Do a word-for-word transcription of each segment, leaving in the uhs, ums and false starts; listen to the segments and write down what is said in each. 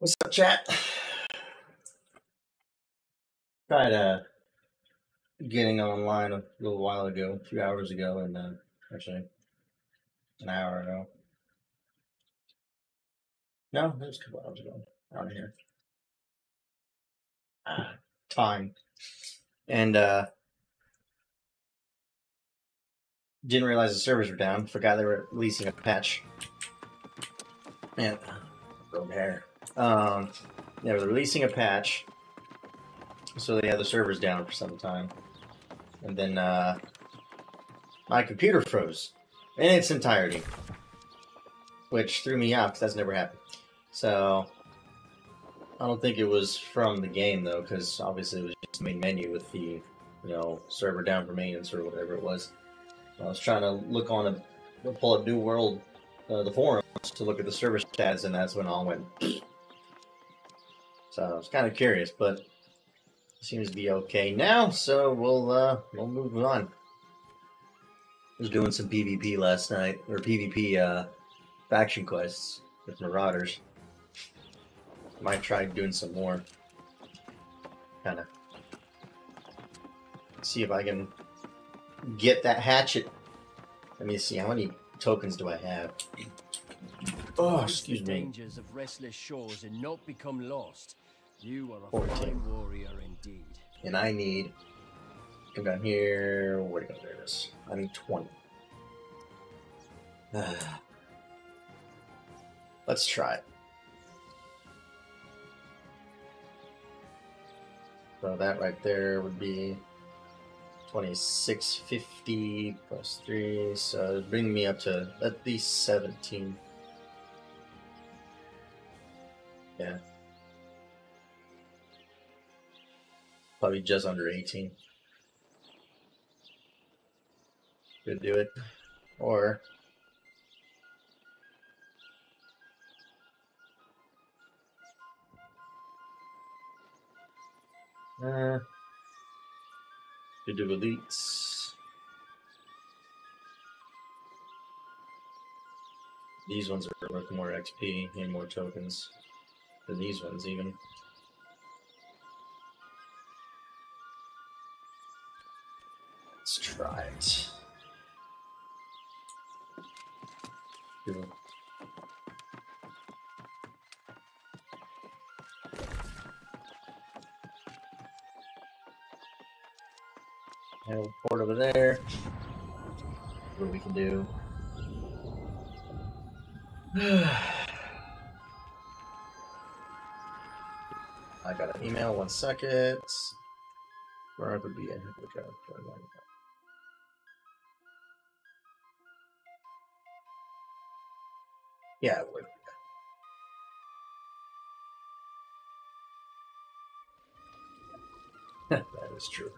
What's up, chat? Tried uh, getting online a little while ago, a few hours ago, and uh, actually an hour ago. No, that was a couple hours ago. Out of here. Ah, time. And uh, didn't realize the servers were down. Forgot they were releasing a patch. Man, broke hair. Um, they were releasing a patch, so they had the servers down for some time. And then uh, my computer froze in its entirety, which threw me out because that's never happened. So I don't think it was from the game though, because obviously it was just the main menu with the, you know, server down for maintenance or whatever it was. I was trying to look on a pull up New World, uh, the forums to look at the server stats, and that's when all went. So I was kind of curious, but it seems to be okay now. So we'll uh, we'll move on. I was doing some PvP last night, or PvP. Uh, Faction quests with Marauders. Might try doing some more. Kinda. See if I can get that hatchet. Let me see, how many tokens do I have? Oh, excuse me. Dangers of restless shores and not become lost. You are a fourteen. Fine warrior indeed. And I need, come down here. Where do you go? There it is. I need twenty. Ah. Let's try it. So that right there would be twenty-six fifty plus three, so it would bring me up to at least seventeen. Yeah. Probably just under eighteen. Could do it. Or Uh, to do elites. These ones are worth more X P and more tokens than these ones, even. Let's try it. Cool. Port over there. What we can do. I got an email, one second. Where I would be in here. Yeah, it would. That is true.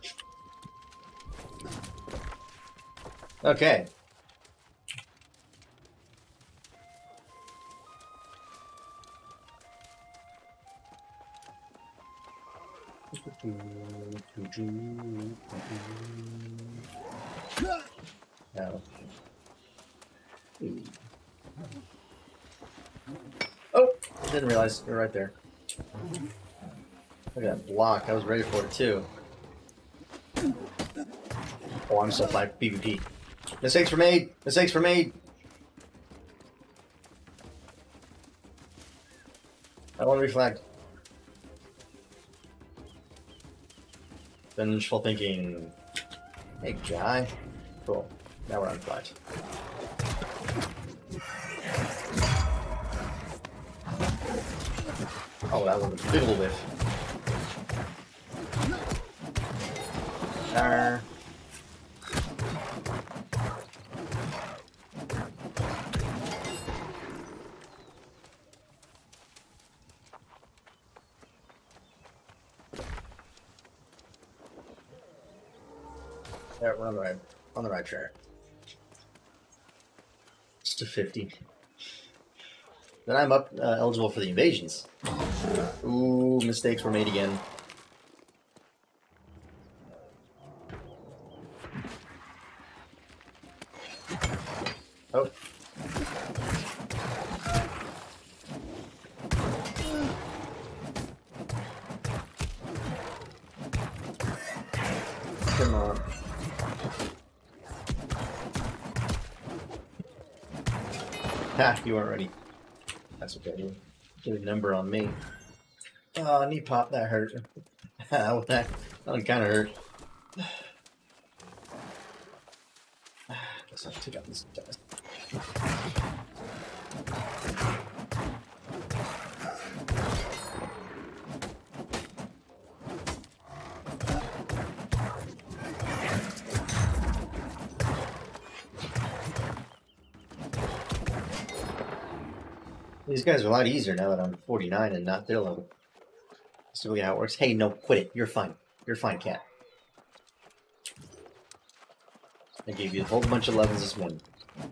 Okay. No. Oh, I didn't realize you're right there. Look at that block. I was ready for it too. Oh, I'm so like PvP. Mistakes were made! Mistakes were made! I want to reflect. Vengeful thinking. Hey, guy. Cool. Now we're on flight. Oh, that was a little whiff. Arr. Yeah, we're on the right, on the right track. It's to fifty. Then I'm up, uh, eligible for the invasions. Ooh, mistakes were made again. Oh. him up. Ha, you weren't ready. That's okay, you did a number on me. Oh, knee pop, that hurt. that that one kind of hurt. Guess I'll take out this dust. These guys are a lot easier now that I'm forty-nine and not their level. Let's see how it works. Hey, no, quit it. You're fine. You're fine, cat. I gave you a whole bunch of levels this morning. I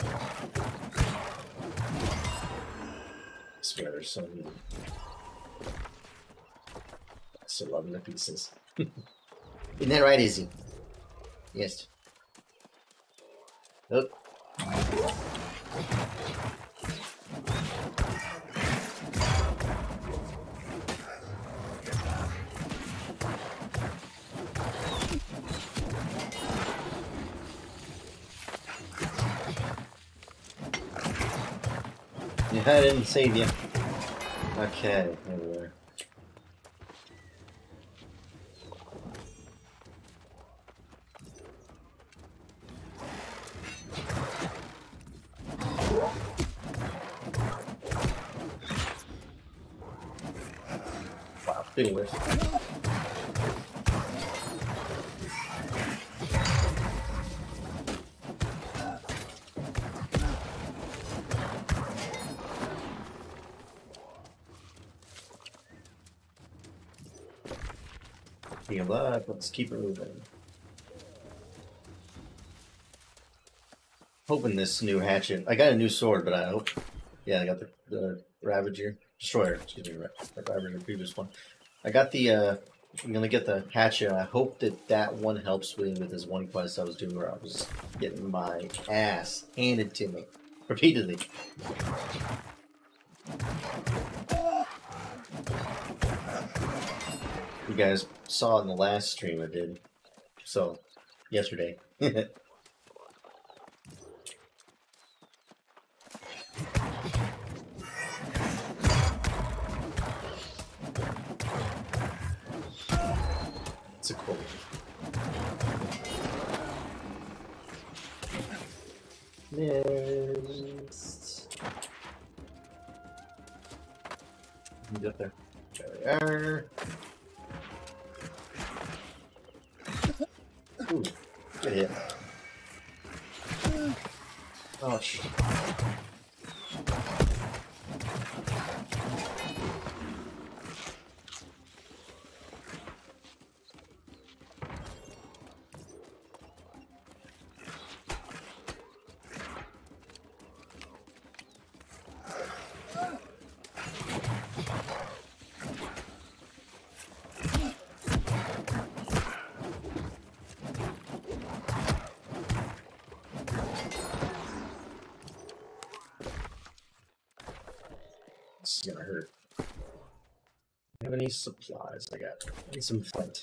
swear there's so many. I still love the pieces. Isn't that right, Izzy? Yes. Look. I didn't save you. Okay, there we are. Wow, big whiff. Alive, let's keep it moving. Hoping this new hatchet. I got a new sword, but I hope. Yeah, I got the, the Ravager Destroyer. Excuse me, the Ravager, previous one. I got the. Uh, I'm gonna get the hatchet. I hope that that one helps me with this one quest I was doing where I was getting my ass handed to me repeatedly. You guys saw in the last stream I did, so yesterday. It's a cool one. Next. Get up there. There we are. Ooh, good hit. Oh, shit. Supplies I got. I need some flint.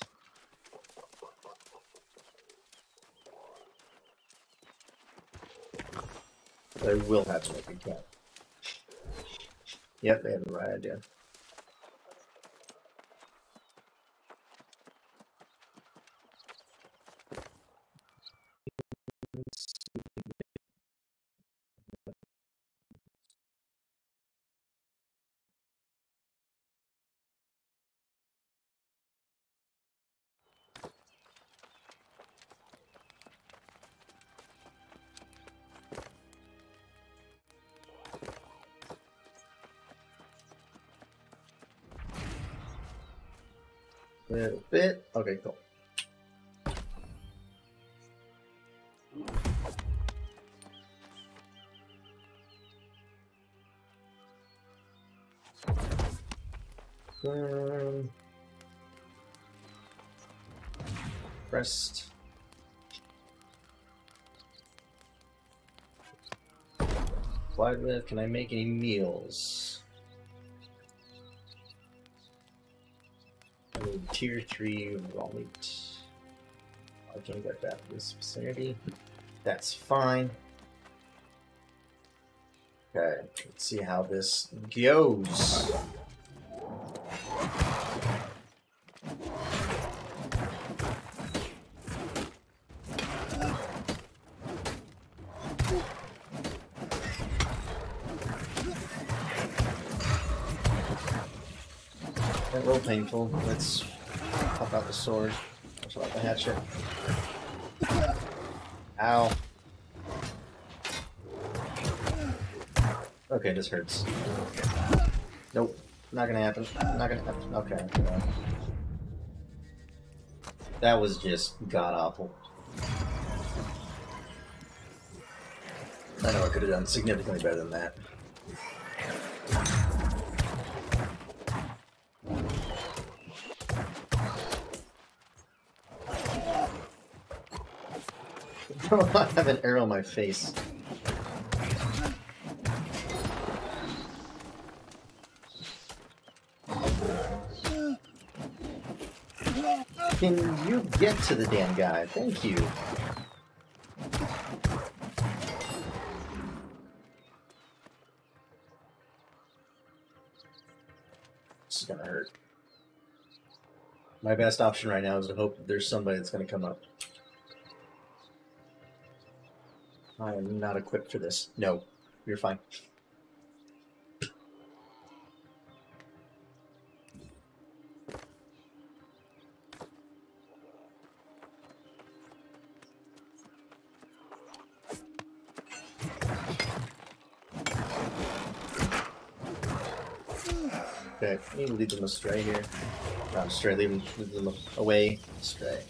I will have to make a cat. Yep, they had the right idea. Little bit. Okay, cool. Um, rest. Wide width. Can I make any meals? Tier three raw meat. I can't get back to this vicinity. That's fine. Okay, let's see how this goes. A little painful. Let's pop out the sword. Let's pop out the hatchet. Ow. Okay, this hurts. Nope. Not gonna happen. Not gonna happen. Okay. That was just god-awful. I know I could have done significantly better than that. I have an arrow in my face. Can you get to the damn guy? Thank you. This is gonna hurt. My best option right now is to hope that there's somebody that's gonna come up. I am not equipped for this. No, you're fine. Okay, I need to lead them astray here. Not astray, lead them, lead them away. Astray.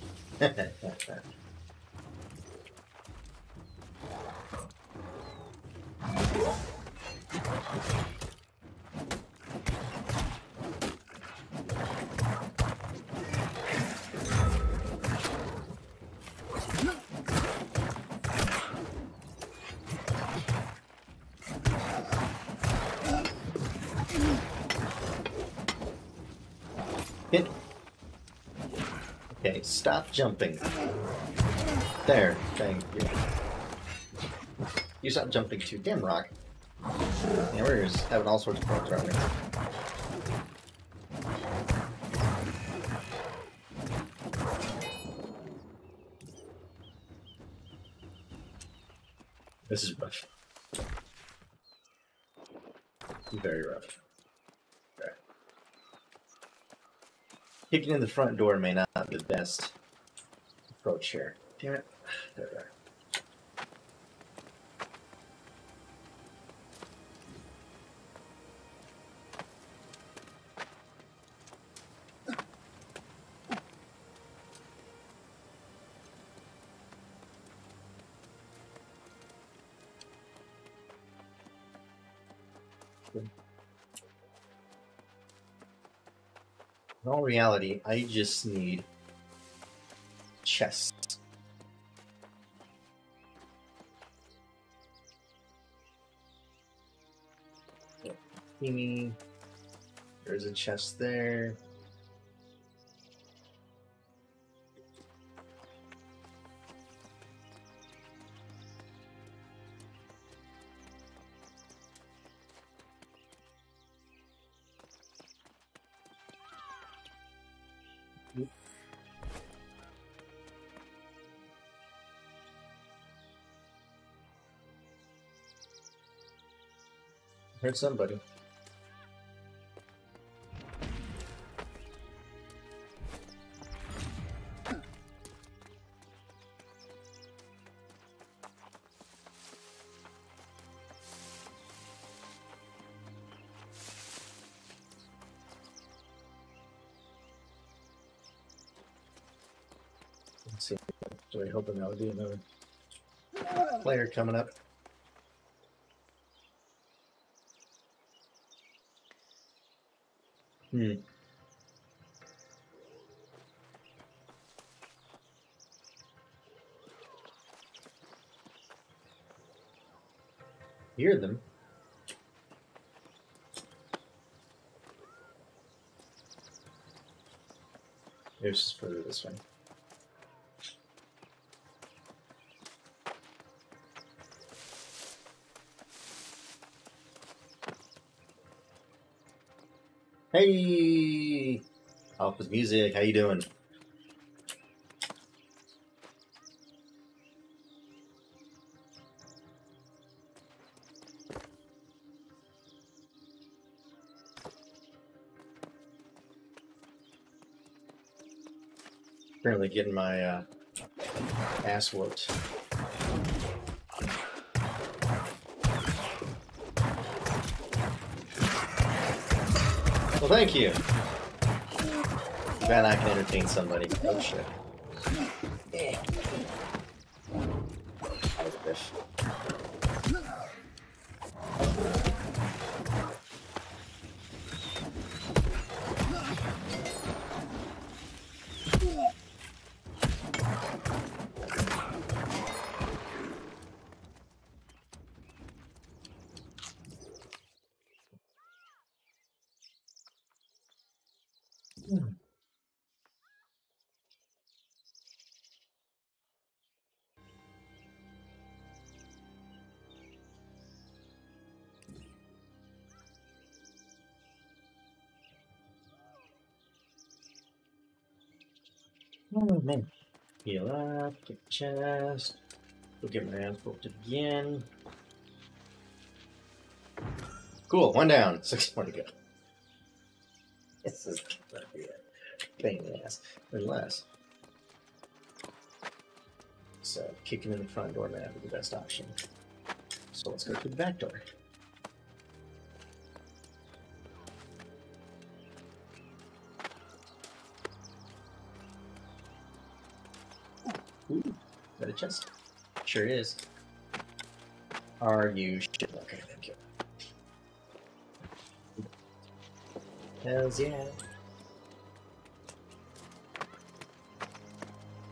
Stop jumping. There. Thank you. You stop jumping too. Damn rock. Yeah, we're just having all sorts of problems around here. This is rough. Very rough. Okay. Kicking in the front door may not be the best approach here. Damn it. There we are. In all reality, I just need chests. Yep. There's a chest there. Heard somebody. Let's see. So we're hoping that would be another player coming up. Hmm. Hear them. It's just further this way. Hey, Alpha Music, how you doing? Apparently getting my uh, ass whooped. Well, thank you. Glad I can entertain somebody. Oh shit. Yeah. I was a fish. Oh man, heal up, get the chest, we'll get my hands bolted again. Cool, one down, six more to go. This is gonna be a pain in the ass, unless. So, kicking in the front door might be the best option. So let's go through the back door. Ooh, is that a chest? Sure is. Are you shit? Okay, thank you. Hells yeah.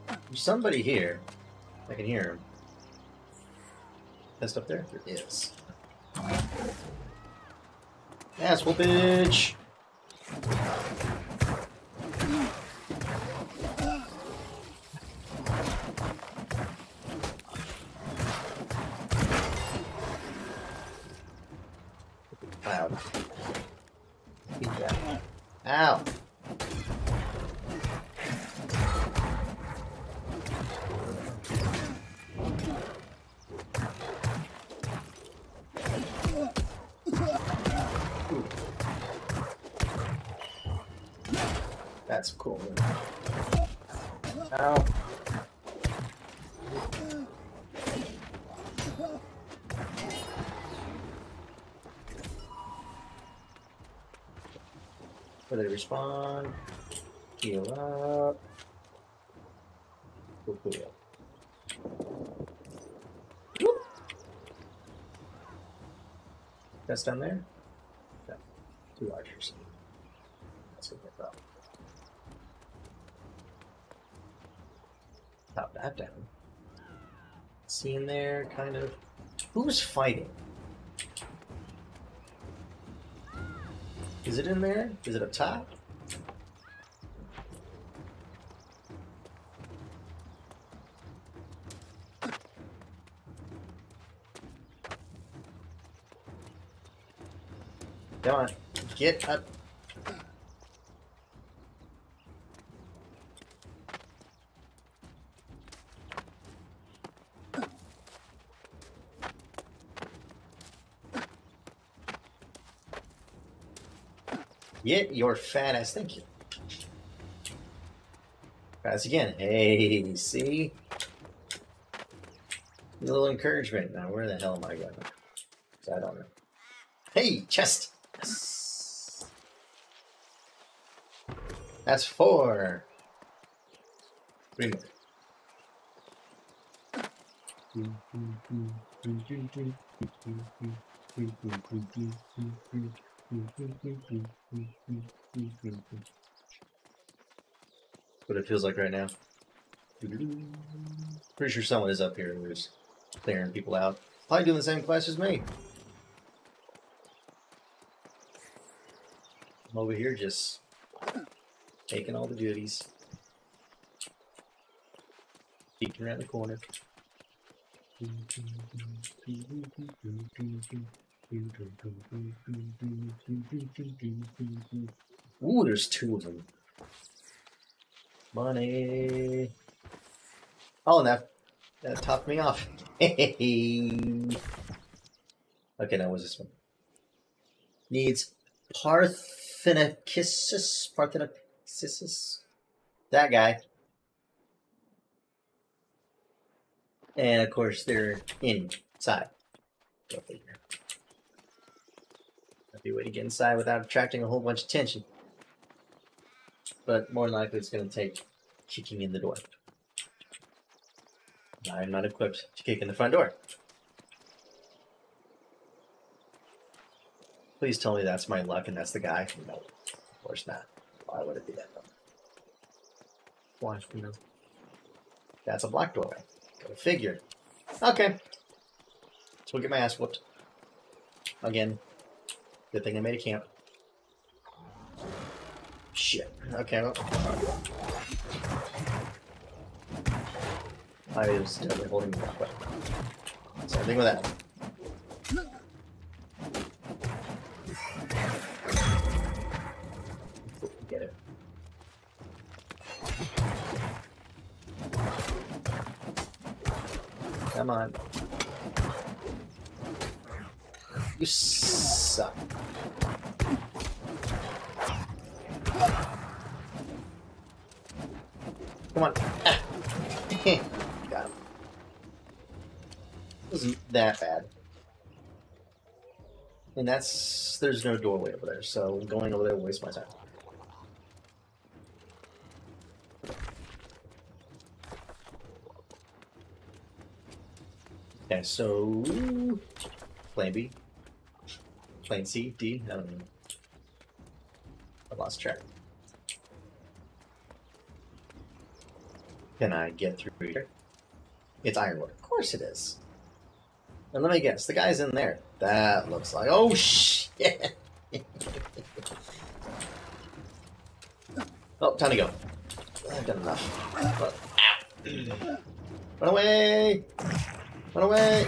There's somebody here. I can hear him. That's up there? There is. Ass whoopage! Respawn, heal up, we'll pull up. Whoop. That's down there? No, too large for some. That's what I thought. Pop that down. See in there, kind of. Who's fighting? Is it in there? Is it up top? Come on, get up. Get your fat ass. Thank you. Pass again. Hey, see? A little encouragement. Now, where the hell am I going? I don't know. Hey, chest. Yes. That's four. Three more. What it feels like right now. Pretty sure someone is up here and who's clearing people out. Probably doing the same class as me. I'm over here just taking all the duties. Peeking around the corner. Ooh, there's two of them. Money. Oh, and that, that topped me off. Okay, now what's this one? Needs Parthenicissus. Parthenicissus. That guy. And of course, they're inside. Don't think that'd be a way to get inside without attracting a whole bunch of attention. But more than likely, it's going to take kicking in the door. I'm not equipped to kick in the front door. Please tell me that's my luck and that's the guy. No, of course not. Why would it be that number? Why? No. That's a black doorway. Go figure. Okay. So we'll get my ass whooped. Again. Good thing I made a camp. Shit. Okay. Well. I was definitely holding the wrong button. So I think with that. Get it. Come on. You suck. Come on. Ah. Got him. Wasn't that bad. And that's... There's no doorway over there, so going over there will waste my time. Okay, so... Plan B. Plan C, D, I don't know. I lost track. Can I get through here? It's ironwork. Of course it is. And let me guess, the guy's in there. That looks like... Oh, shit! Oh, time to go. I've done enough. But, run away! Run away!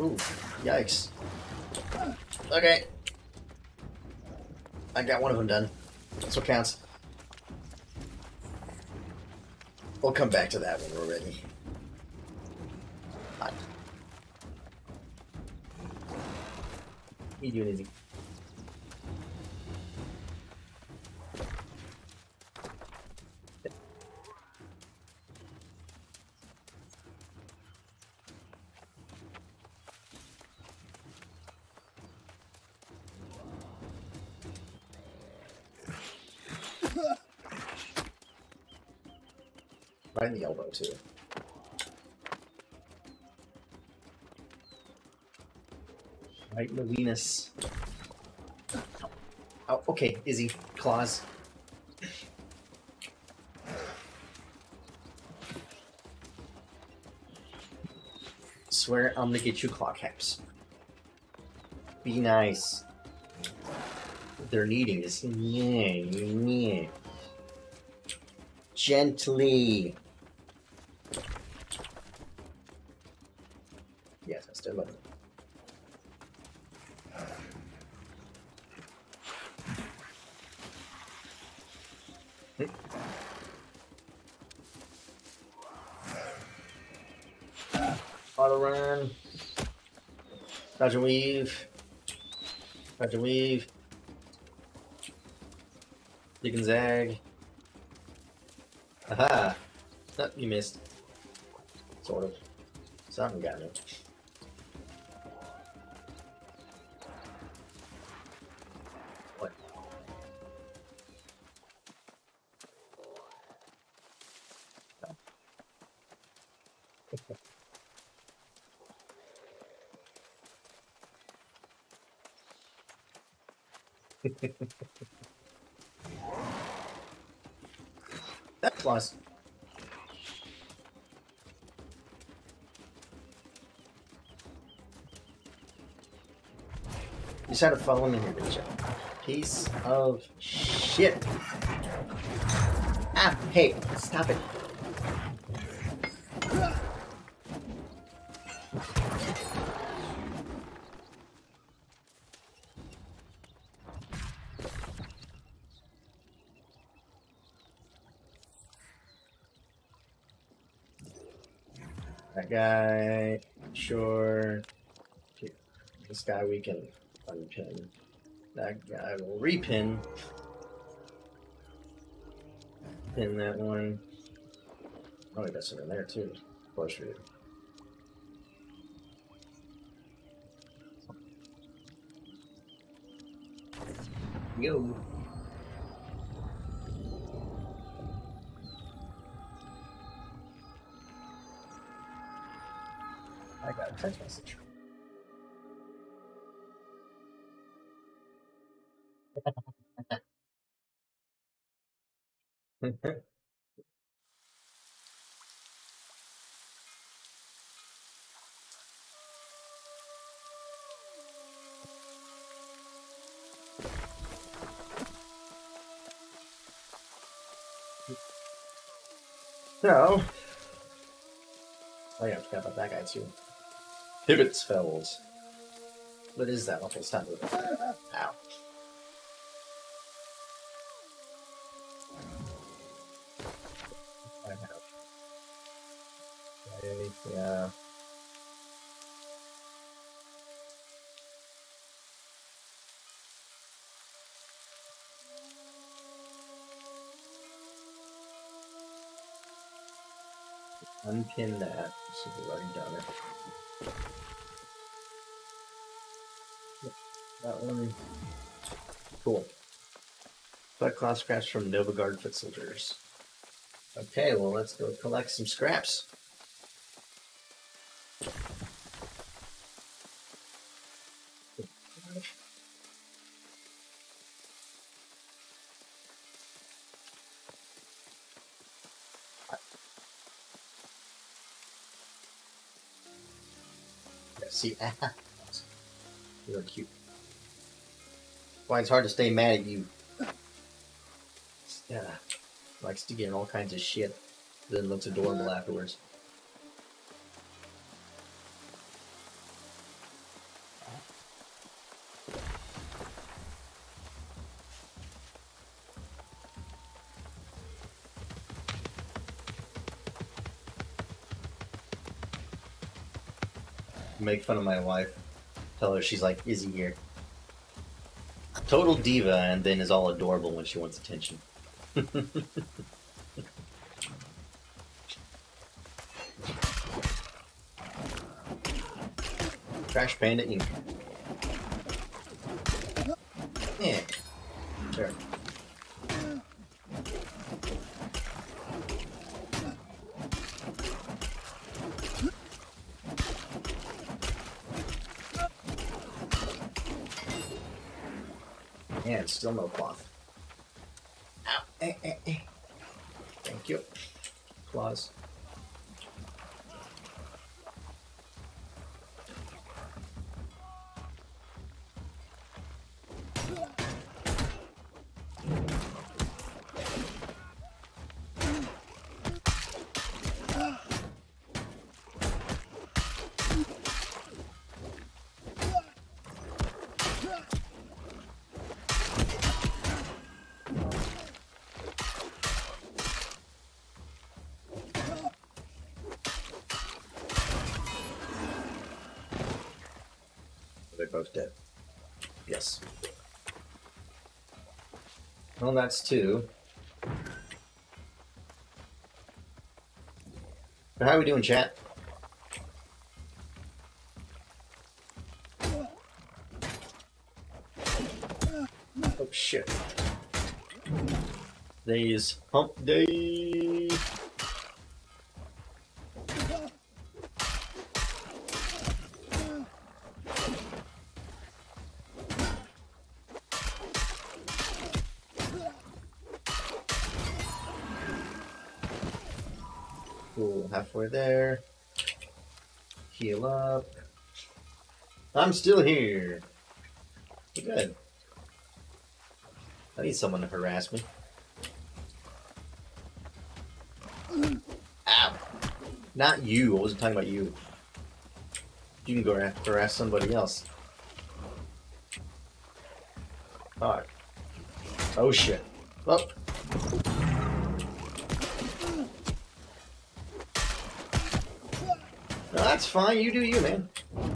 Ooh, yikes. Okay. I got one of them done. That's what counts. We'll come back to that when we're ready. Hot. You do anything. Right in the elbow, too. Right in the Venus. Oh, okay, Izzy. Claws. Swear I'm gonna get you claw caps. Be nice. What they're needing is... Yeah, yeah. Gently. Yes, I still love it. Hmm. Uh, auto run. Roger weave. Roger weave. You can zag. Aha! Oh, you missed. Sort of. Something got me. What? Oh. That's nice. You just had to follow me here, didn't you? Piece of shit. Ah, hey, stop it. That guy, sure. This guy we can unpin. That guy will repin. Pin that one. Oh, we got something there too. Of course we do. Yo. I got a text message. So, oh yeah, I forgot about that guy too. Pivots fells. What is that? Okay, stop moving. Ow. Yeah. Unpin that. So we've already done it. Yep, that one. Cool. Collect cloth scraps from Nova Guard foot soldiers. Okay, well let's go collect some scraps. See, you're cute. Why it's hard to stay mad at you. Yeah, likes to get in all kinds of shit, then looks adorable afterwards. Make fun of my wife, tell her she's like Izzy here, total diva, and then is all adorable when she wants attention. Trash Panda Incorporated. Yeah, sure. Still no cloth. Ow. Eh, eh, eh. Thank you. Claws. Well, that's two. How are we doing, chat? Oh, shit. Today's hump day. Halfway there. Heal up. I'm still here. Good. I need someone to harass me. Ow. Not you. I wasn't talking about you. You can go harass somebody else. Fuck. Oh shit. Well. Well, that's fine. You do you, man.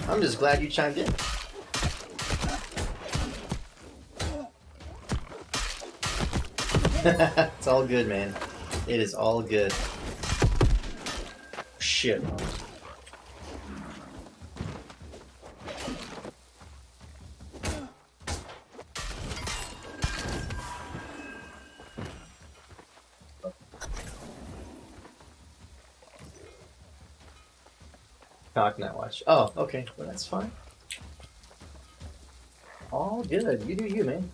I'm just glad you chimed in. It's all good, man. It is all good. Shit. Cock Night Watch. Oh, okay. Well, that's fine. All good. You do you, man.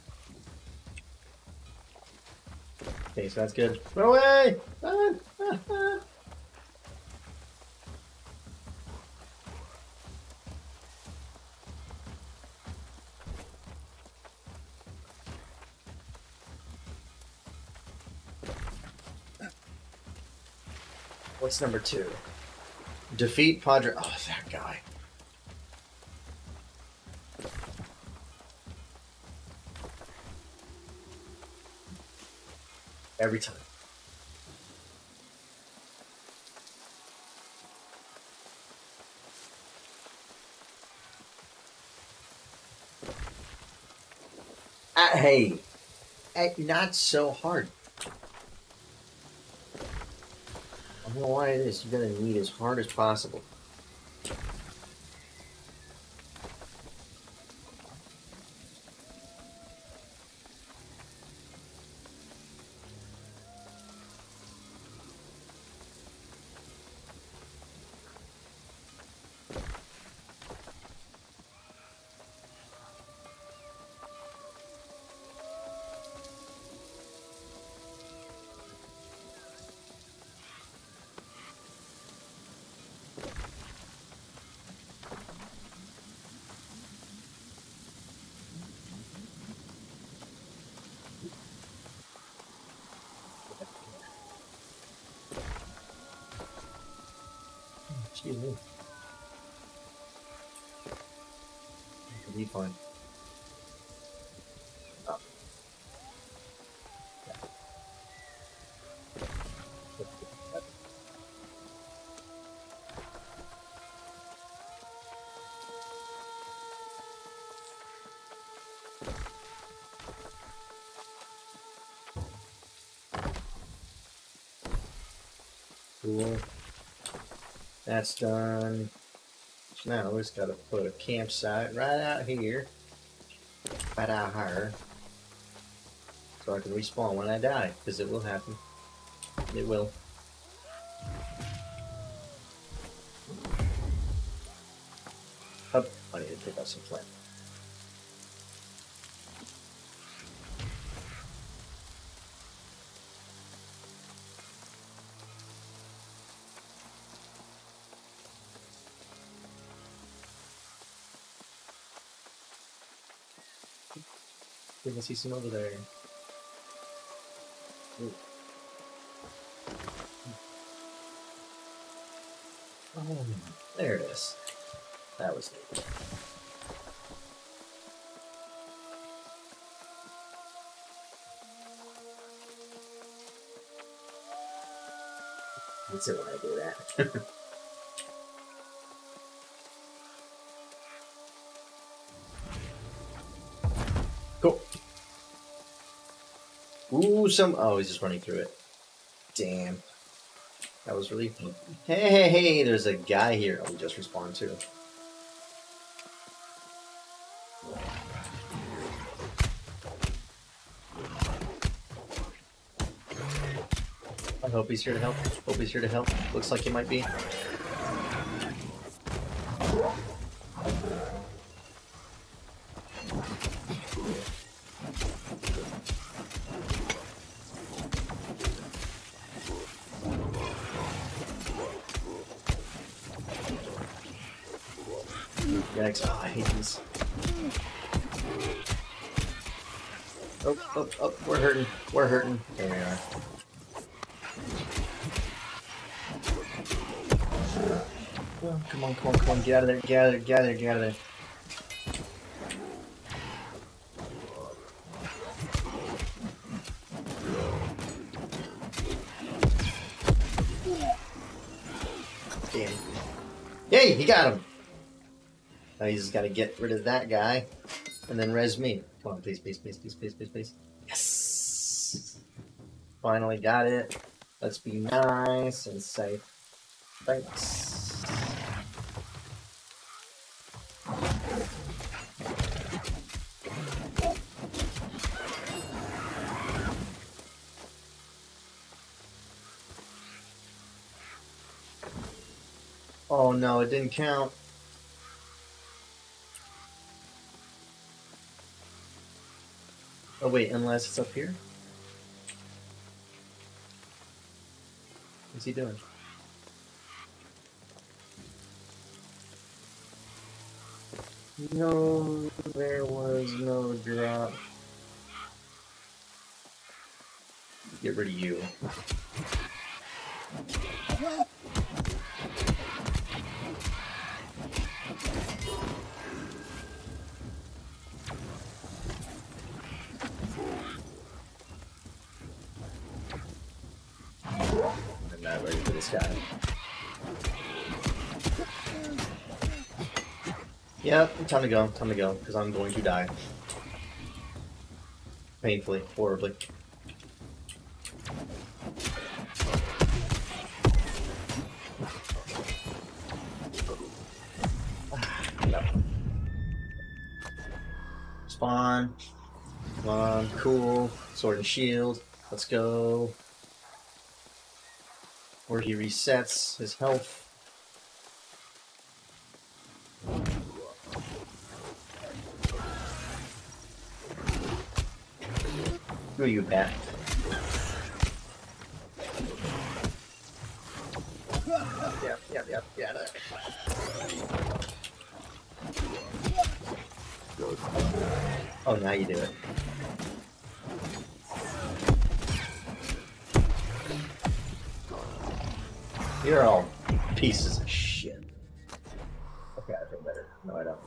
Okay, so that's good. Run away! Run! What's number two? Defeat Padre. Oh, that guy. Every time. Uh, hey, uh, not so hard. I don't know why it is. You're gonna need as hard as possible. Excuse me. It'll be fine. Oh. Cool. That's done. Now we just gotta put a campsite right out here. Right out here. So I can respawn when I die, because it will happen. It will. Oh, I need to pick up some flint. I can see some over there. Ooh. Oh, there it is. That was neat. That's it when I do that. Ooh, some. Oh, he's just running through it. Damn. That was really. Hey, hey, hey, there's a guy here. Oh, we just respawned too. I hope he's here to help. Hope he's here to help. Looks like he might be. Oh, I hate these. Oh, oh, oh, we're hurting. We're hurting. There we are. Oh, come on, come on, come on. Get out of there, get out of there, get out of there, get out of there. Damn. Yay, he got him! Now he's just got to get rid of that guy, and then res me. Come on, please, please, please, please, please, please, please. Yes! Finally got it. Let's be nice and safe. Thanks. Oh no, it didn't count. Oh wait, unless it's up here? What's he doing? No, there was no drop. Get rid of you. Yep, time to go, time to go, because I'm going to die. Painfully, horribly. No. Spawn. Come on, cool. Sword and shield. Let's go. Where he resets his health. Who are you, bat? Yep, yep, yep, yeah. Oh, now you do it. You're all pieces of shit. Okay, I feel better. No, I don't.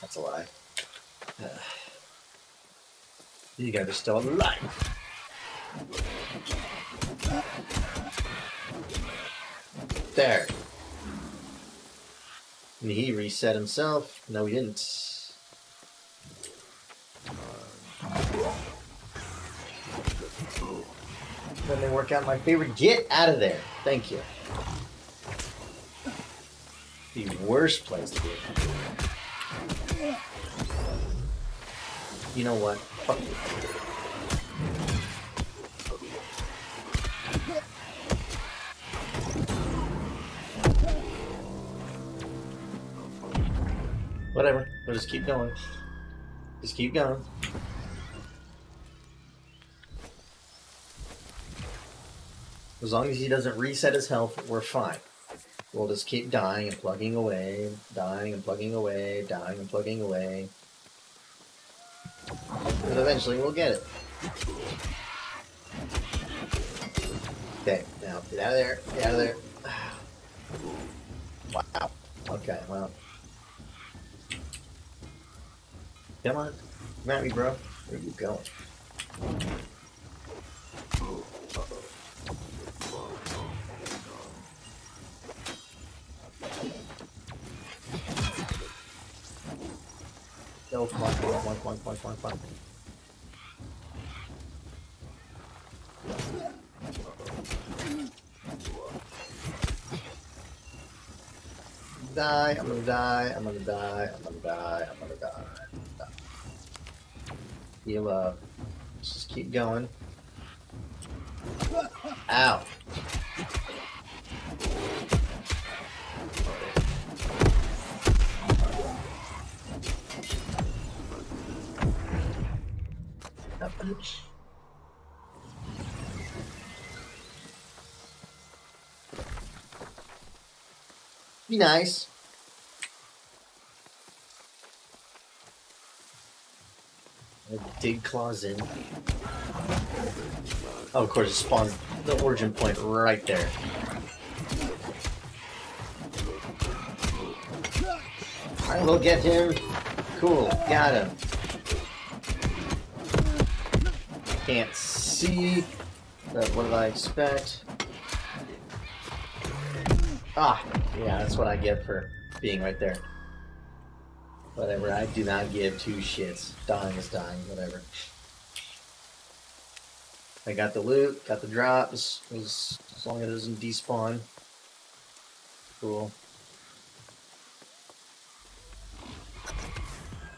That's a lie. Uh. You guys are still alive. There. And he reset himself. No, he didn't. Then they work out my favorite. Get out of there. Thank you. The worst place to be. You know what? Fuck you. Whatever. We'll just keep going. Just keep going. As long as he doesn't reset his health, we're fine. We'll just keep dying and plugging away, dying and plugging away, dying and plugging away. But eventually we'll get it. Okay, now get out of there, get out of there. Wow. Okay, well. Come on, come at me, bro. Where are you going? Go, come on, come on, come on, come on, come on, come on. Die, I'm gonna die, I'm gonna die, I'm gonna die, I'm gonna die, I'm gonna die. Heal up. Let's just keep going. Ow! Ouch. Be nice. Dig claws in. Oh, of course, it spawns the origin point right there. I will get him. Cool, got him. Can't see, but what did I expect? Ah, yeah, that's what I get for being right there. Whatever, I do not give two shits. Dying is dying, whatever. I got the loot, got the drops, as, as long as it doesn't despawn. Cool.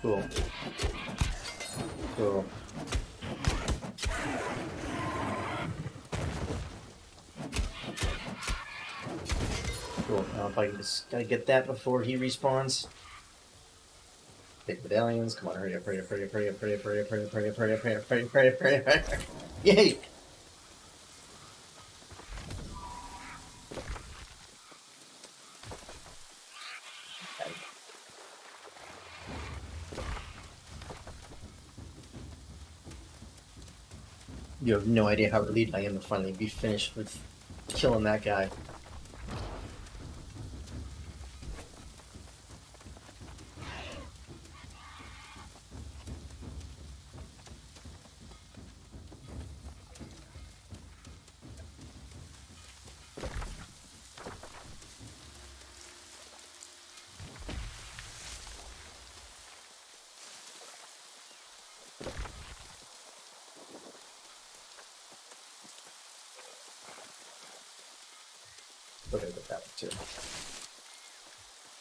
Cool. Cool. Cool. Now if I can just gotta get that before he respawns. Take medallions. Come on, hurry up, hurry up, hurry up, hurry up, hurry up, hurry up, hurry up, hurry up, hurry up, hurry up, hurry up, hurry up, hurry up, hurry up, hurry up. Yay! You have no idea how relieved I am to finally be finished with killing that guy.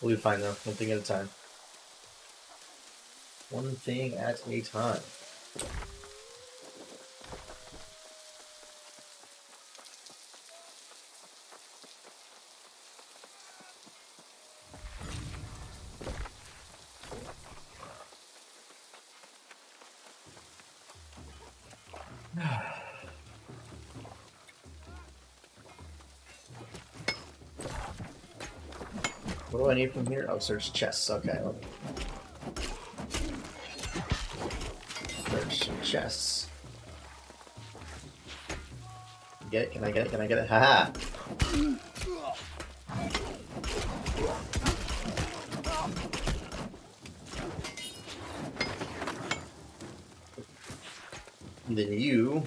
We'll be fine though, one thing at a time. One thing at a time. I need from here? Oh, search chests. Okay. Search chests. Get it? Can I get it? Can I get it? Haha! And then you.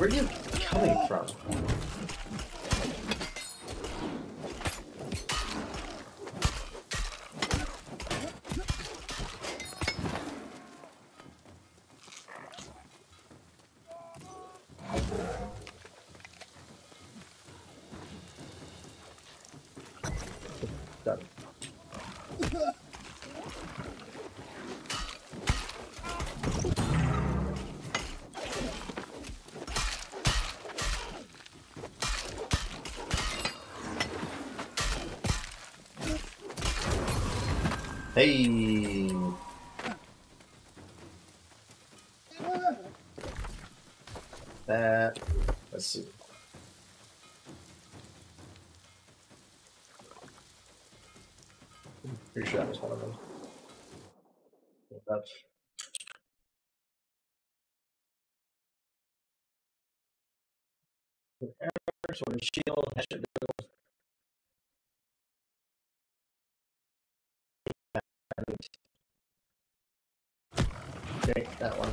Where are you coming from? Hey! That... Let's see. I'm pretty sure that was one of them. That's... With arrows or a shield, I should do... Okay, that one.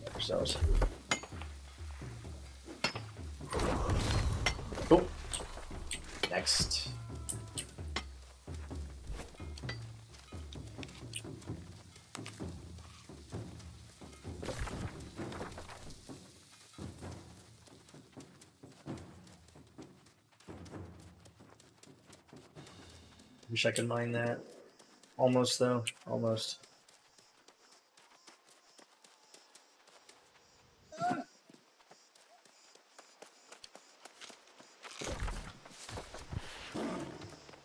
Get ourselves. Cool. Next. Wish I could mine that. Almost though. Almost.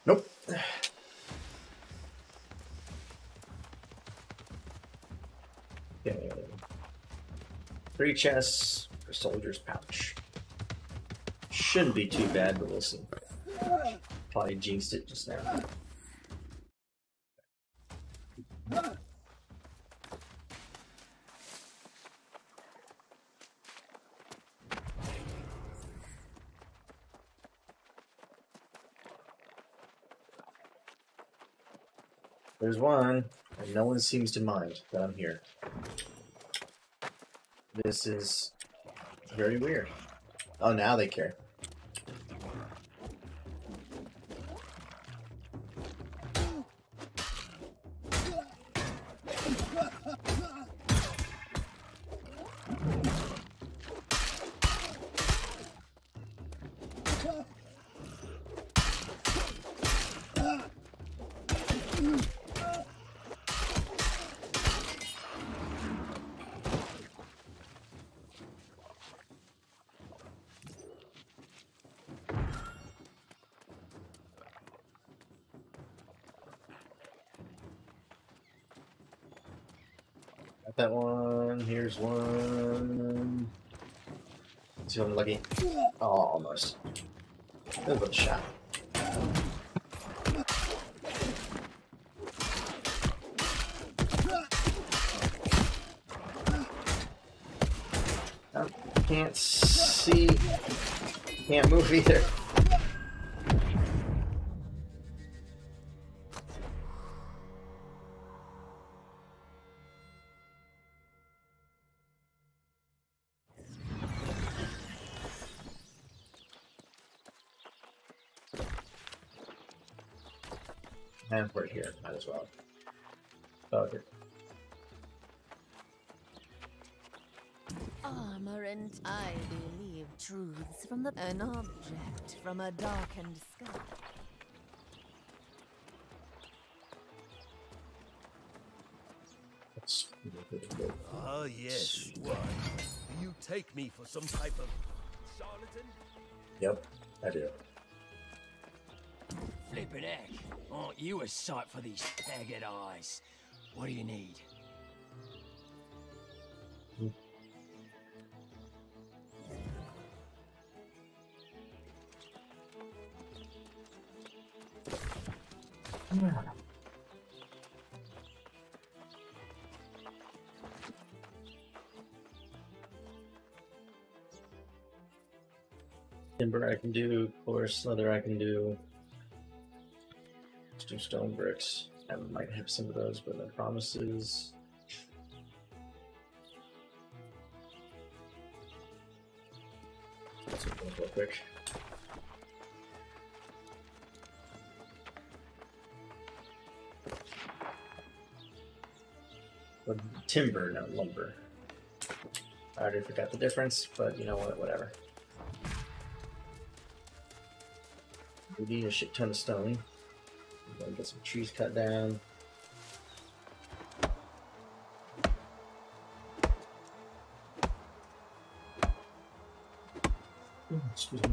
Nope. Yeah. Three chests for soldier's pouch. Shouldn't be too bad, but we'll see. Probably jinxed it just now. There's one, and no one seems to mind that I'm here. This is very weird. Oh, now they care. That one, here's one. Let's see if I'm lucky. Oh, almost. That was a good shot. I can't see. Can't move either. And we're here, might as well. Oh, here. Armor and I believe truths from the an object from a darkened sky. Ah, yes. What? Do you take me for some type of charlatan? Yep, I do. Flippin' heck, aren't you a sight for these faggot eyes? What do you need? Hmm. Yeah. Timber I can do, coarse leather I can do. Two stone bricks. I might have some of those, but no promises. Let's go real quick. But timber, not lumber. I already forgot the difference, but you know what? Whatever. We need a shit ton of stone. Get some trees cut down. Ooh, excuse me.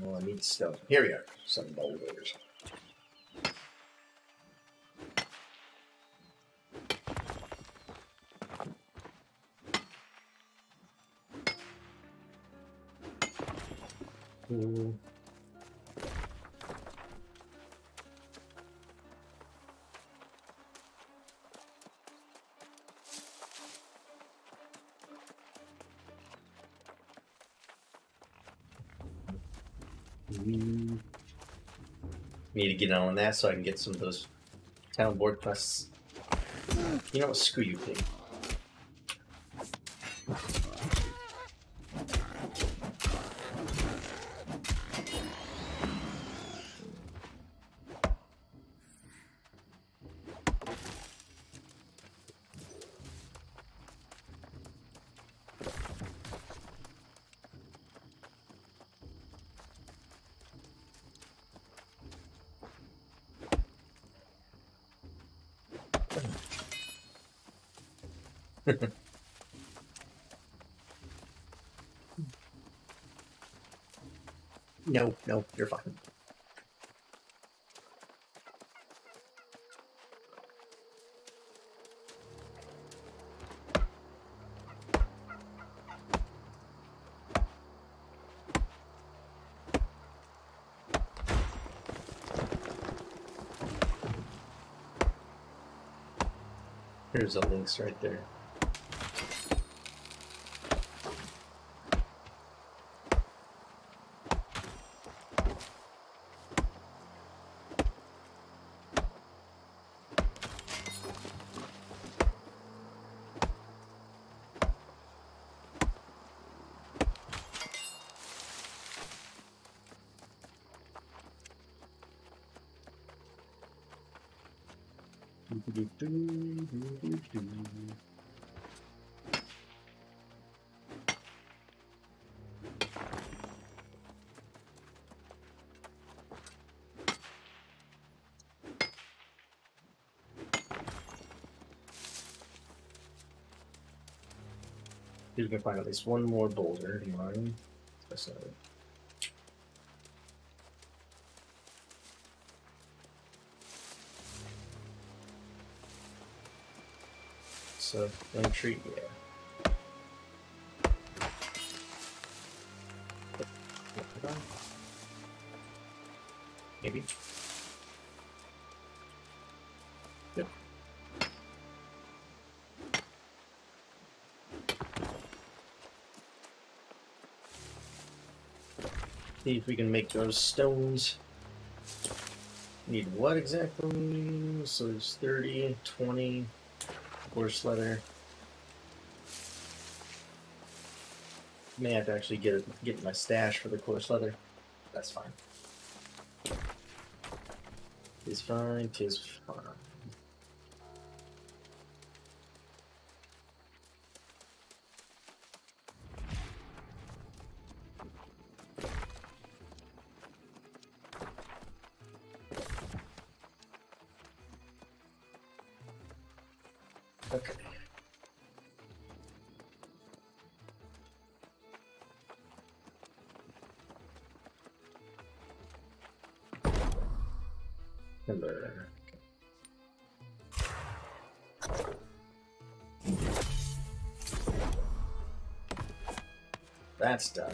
Well, I need stone. Here we are. Some boulders. Ooh. Need to get on that so I can get some of those town board quests. You know what? Screw you, pig. No, no, you're fine. There's a links right there. You can find at least one more boulder. Do you mind? That's not it. So, one tree, yeah. Maybe. Yep. See if we can make those stones. Need what exactly? So there's thirty, twenty, horse leather. May have to actually get it, get my stash for the coarse leather. That's fine. Tis fine, tis fine. That's done.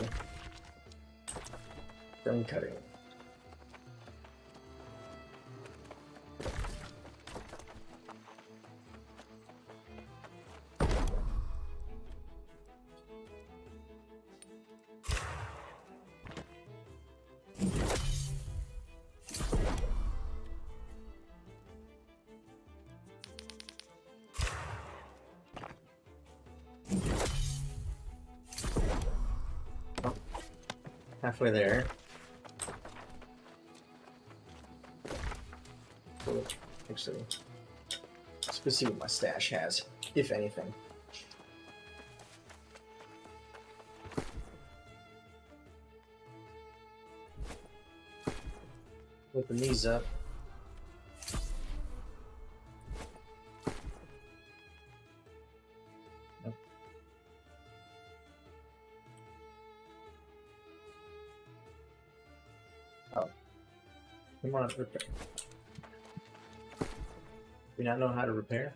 Done cutting. Halfway there. Cool. Actually, let's go see what my stash has, if anything. Open these up. Repair. We not know how to repair?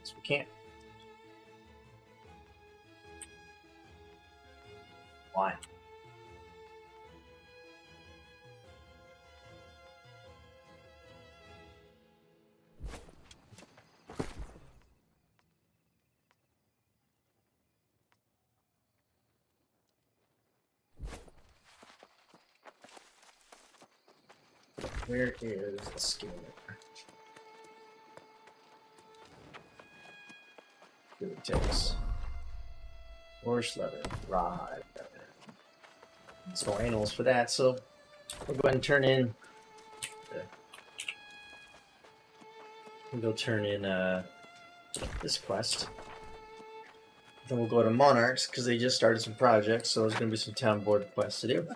Yes, we can't. Why? Where is the scanner? Give it tips. Horse leather, rod leather. There's no animals for that, so we'll go ahead and turn in. We'll go turn in uh, this quest. Then we'll go to Monarchs, because they just started some projects, so there's going to be some town board quests to do.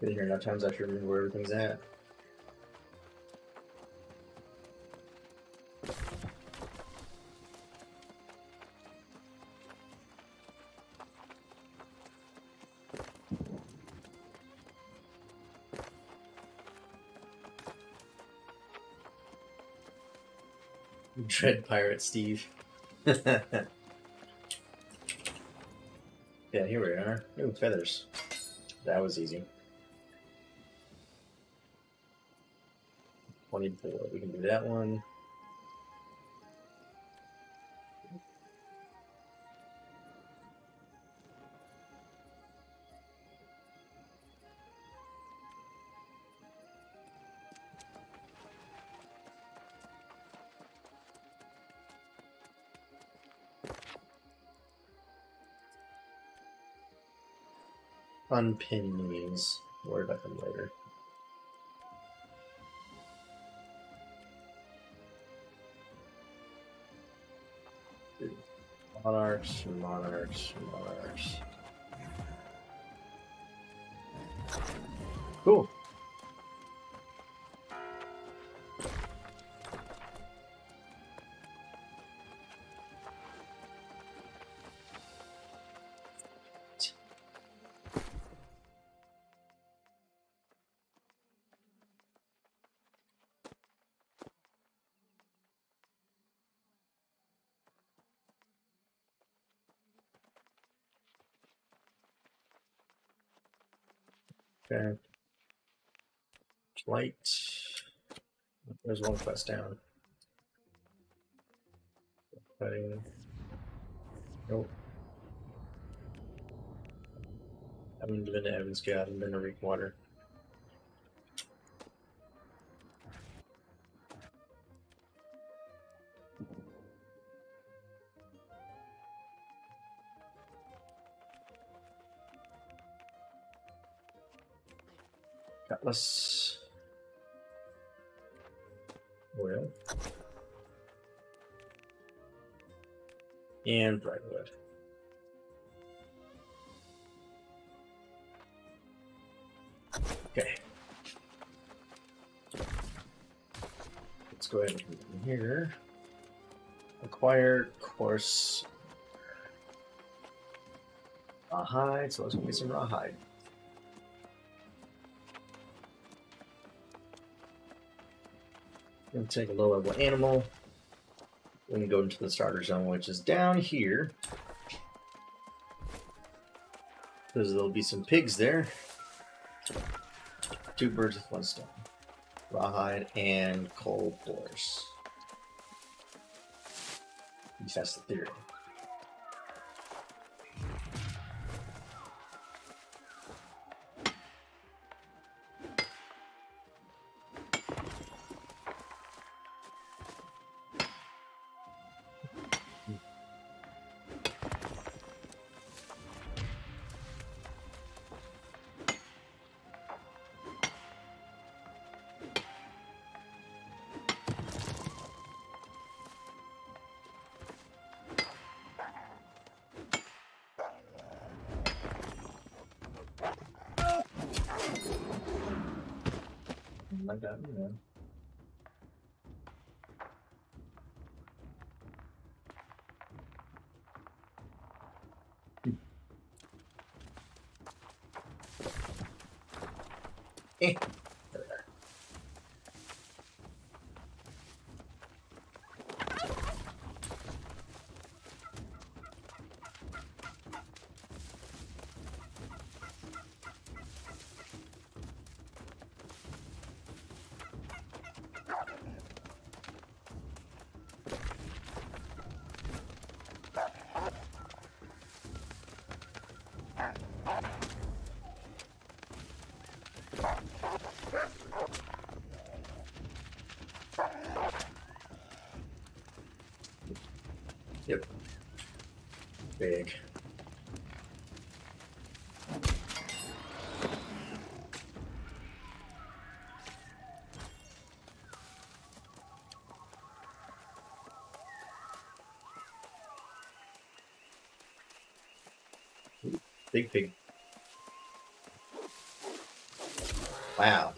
Been here enough times I should remember where everything's at. Dread Pirate Steve. Yeah, here we are. Ooh, feathers. That was easy. twenty-four. We can do that one. Unpin means. We'll worry about them later. Monarchs, monarchs, monarchs. Cool. Okay. Light. There's one quest down. Nope. I haven't been to Evans Gap, I haven't been to Reekwater. Atlas. Oil. And Brightwood. Okay. Let's go ahead and come in here. Acquire coarse rawhide, so let's get some rawhide. We'll take a low level animal. We can go into the starter zone, which is down here. Because there'll be some pigs there. Two birds with one stone. Rawhide and coal force. At least that's the theory. Like that, you know. Eh. There we are. big. Ooh, big pig. Wow.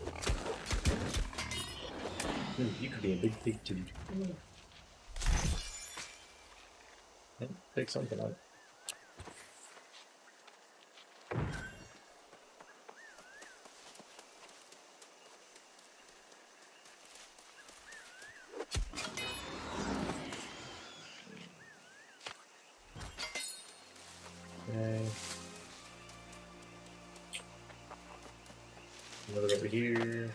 Ooh, you could be a big pig too. Pick something up. Okay. Another over here.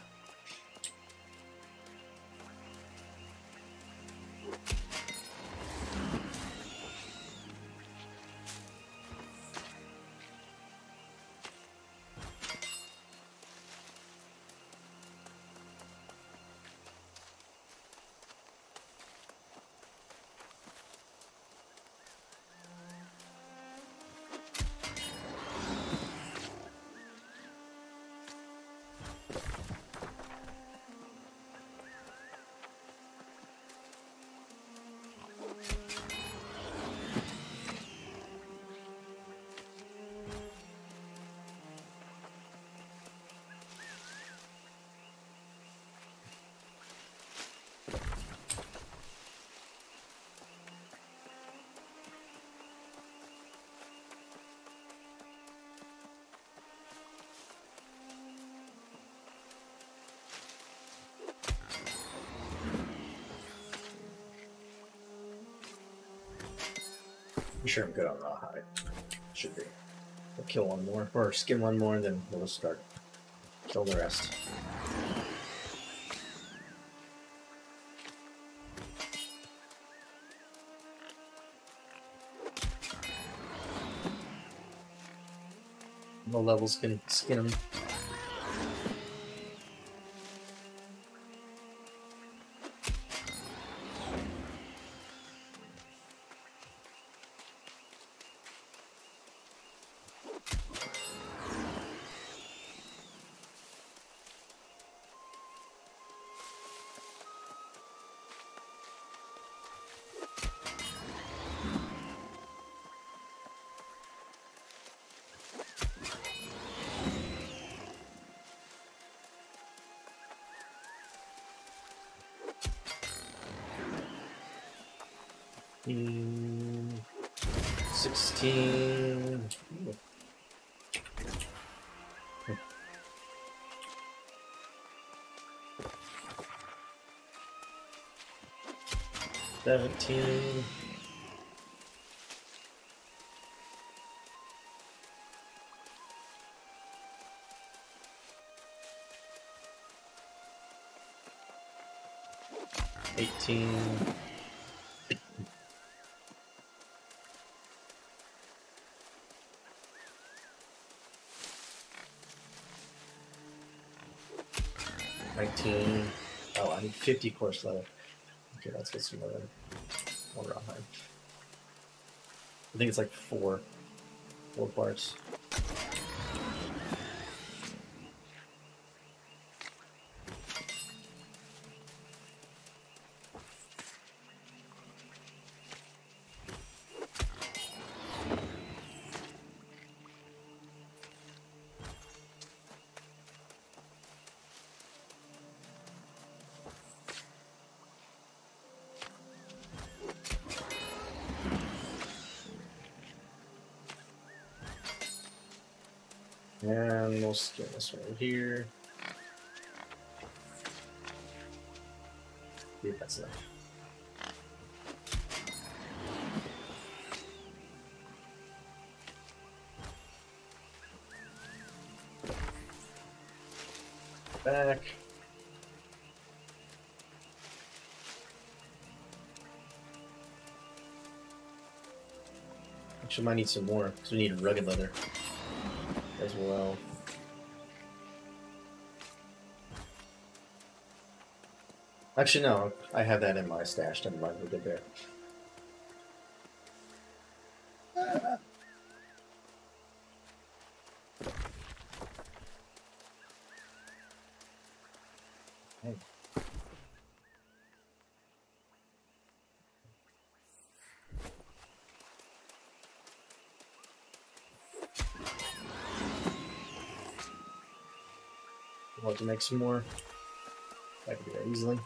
I'm sure I'm good on raw hide. Should be. We'll kill one more, or skin one more, and then we'll start. Kill the rest. Low levels can skin them. sixteen. Hmm. seventeen. eighteen. nineteen. Oh, I need fifty coarse leather. Okay, let's get some leather. More rawhide. I think it's like four. Four parts. And we'll skin this one over here. See if that's enough. Back. Actually, might need some more because we need rugged leather as well. Actually, no, I have that in my stash. Never mind, we'll get there. Hey. I'll have to make some more. I can do that easily.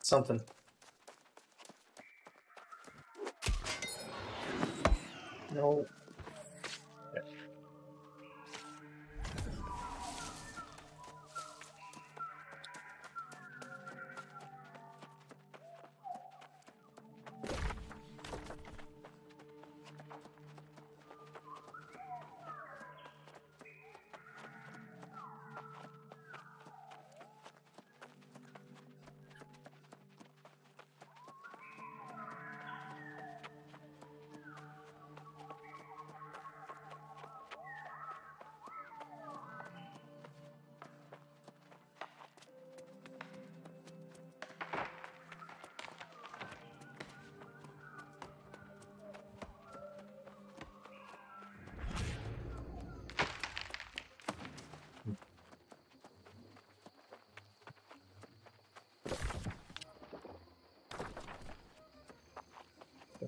Something. No. Yeah.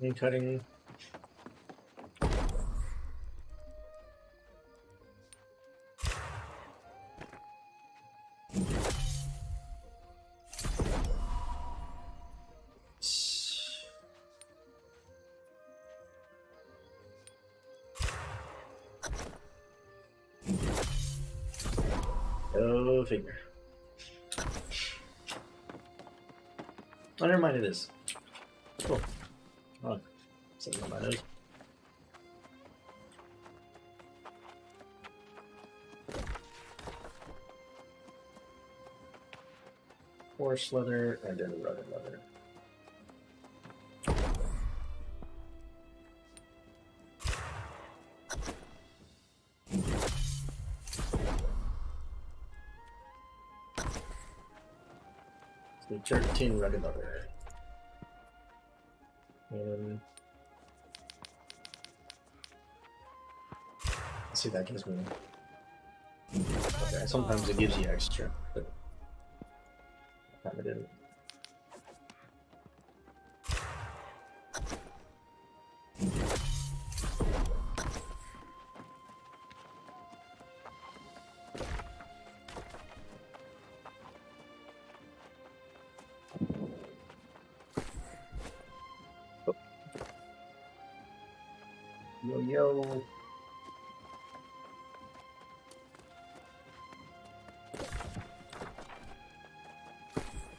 I'm cutting. Go figure. Oh, never mind, it is. Cool. Oh, something on my nose. Horse leather, and then rubber leather. So thirteen rubber leather. And let's see if that gives me. Okay, sometimes it gives you extra, but I kind of didn't. Yo. Let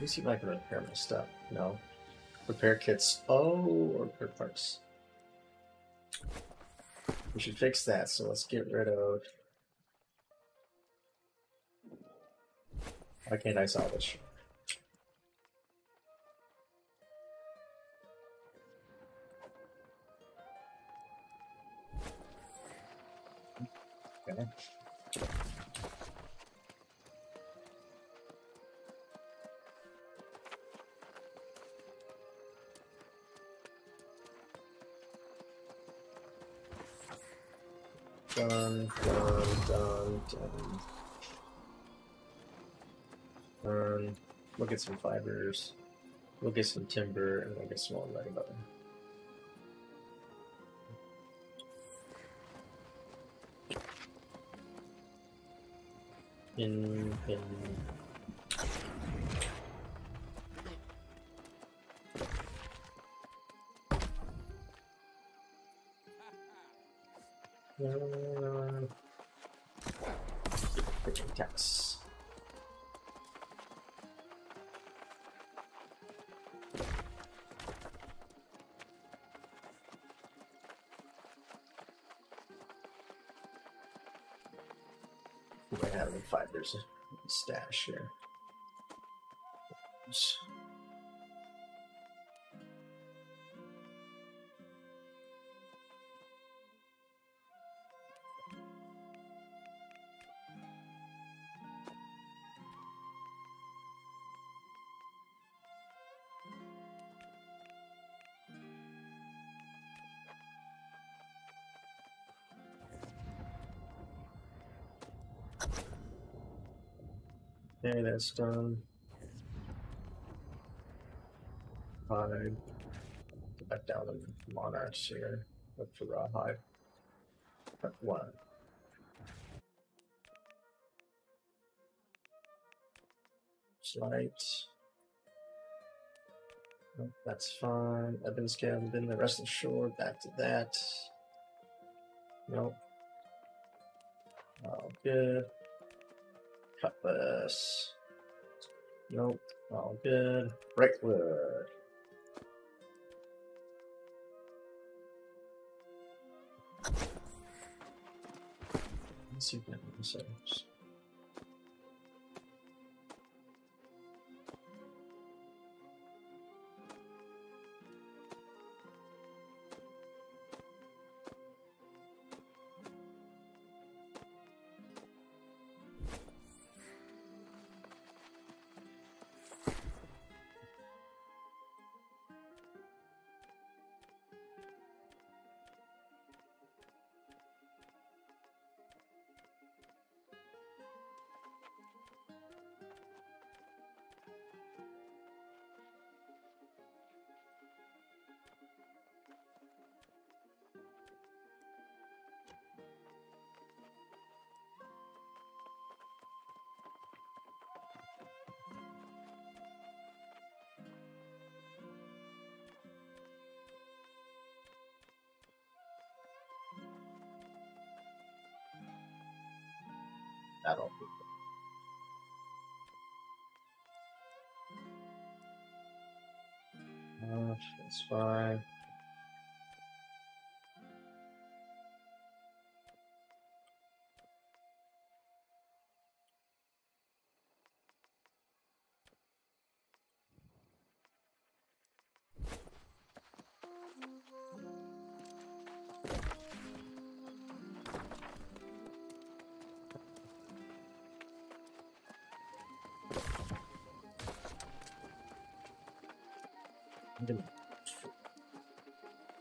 me see if I can repair my stuff. No. Repair kits. Oh, or repair parts. We should fix that, so let's get rid of. Why can't I salvage? Done, done, done, done. Um, we'll get some fibers, we'll get some timber, and we'll get some all right about it. Pin, pin. Uh, tax. have a five. There's a stash here. Oops. Okay, that's done. Hive. Go back down the Monarchs here. Look for Rawhide. Cut one. Slight. Nope, that's fine. Evans Gap, then the rest of the shore. Back to that. Nope. All good. Cutlass. Nope. All good. Brightwood. Let's see if we have any settings. At all. Oh, that's fine.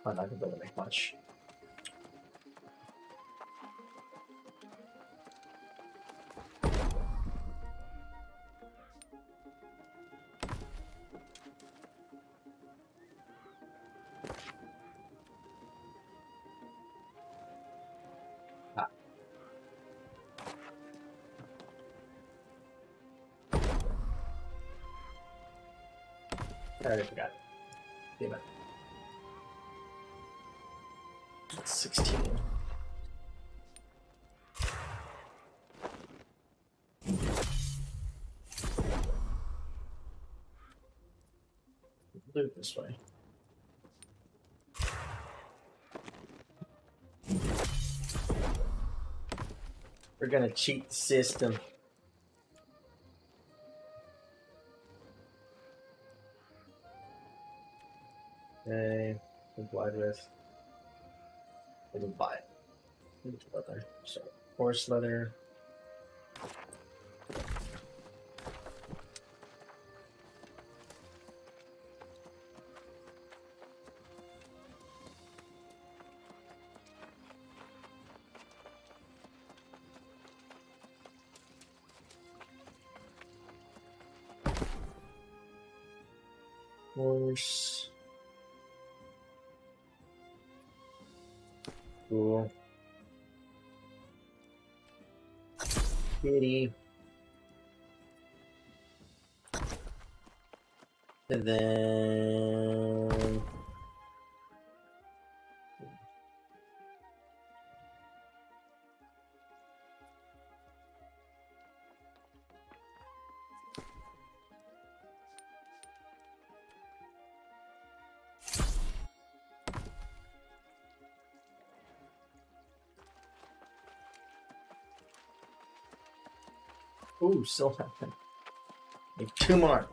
I'm not going to be able to make much. Ah. I already forgot. Damn it. sixteen. Loot this way. We're gonna cheat the system. Okay, complied with. I didn't buy it. It's leather. So, horse leather. Horse. Cool. Kitty. And then... Ooh, still nothing. Need two more.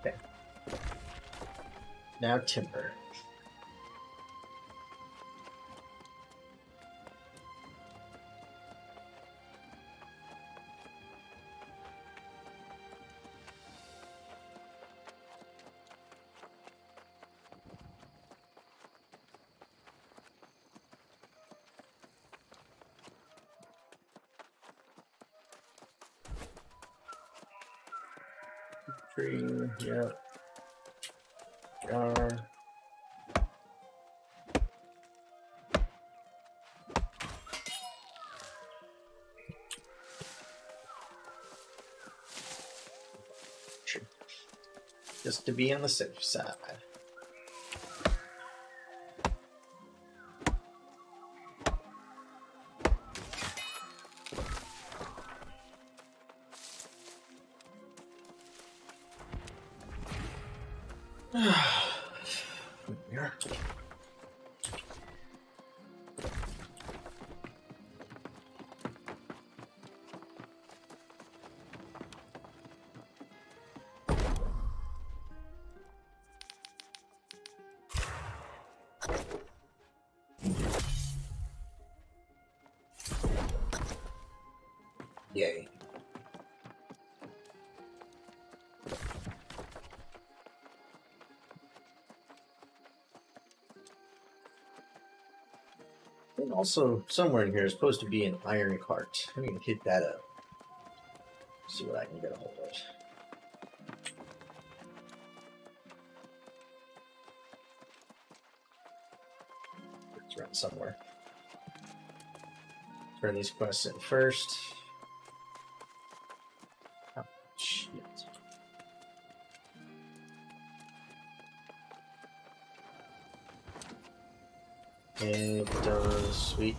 Okay. Now timber. Tree, yeah. Jar. True. Just to be on the safe side. Yay. And also, somewhere in here is supposed to be an iron cart. I'm gonna hit that up. See what I can get a hold of. It's around somewhere. Turn these quests in first. And uh, sweet.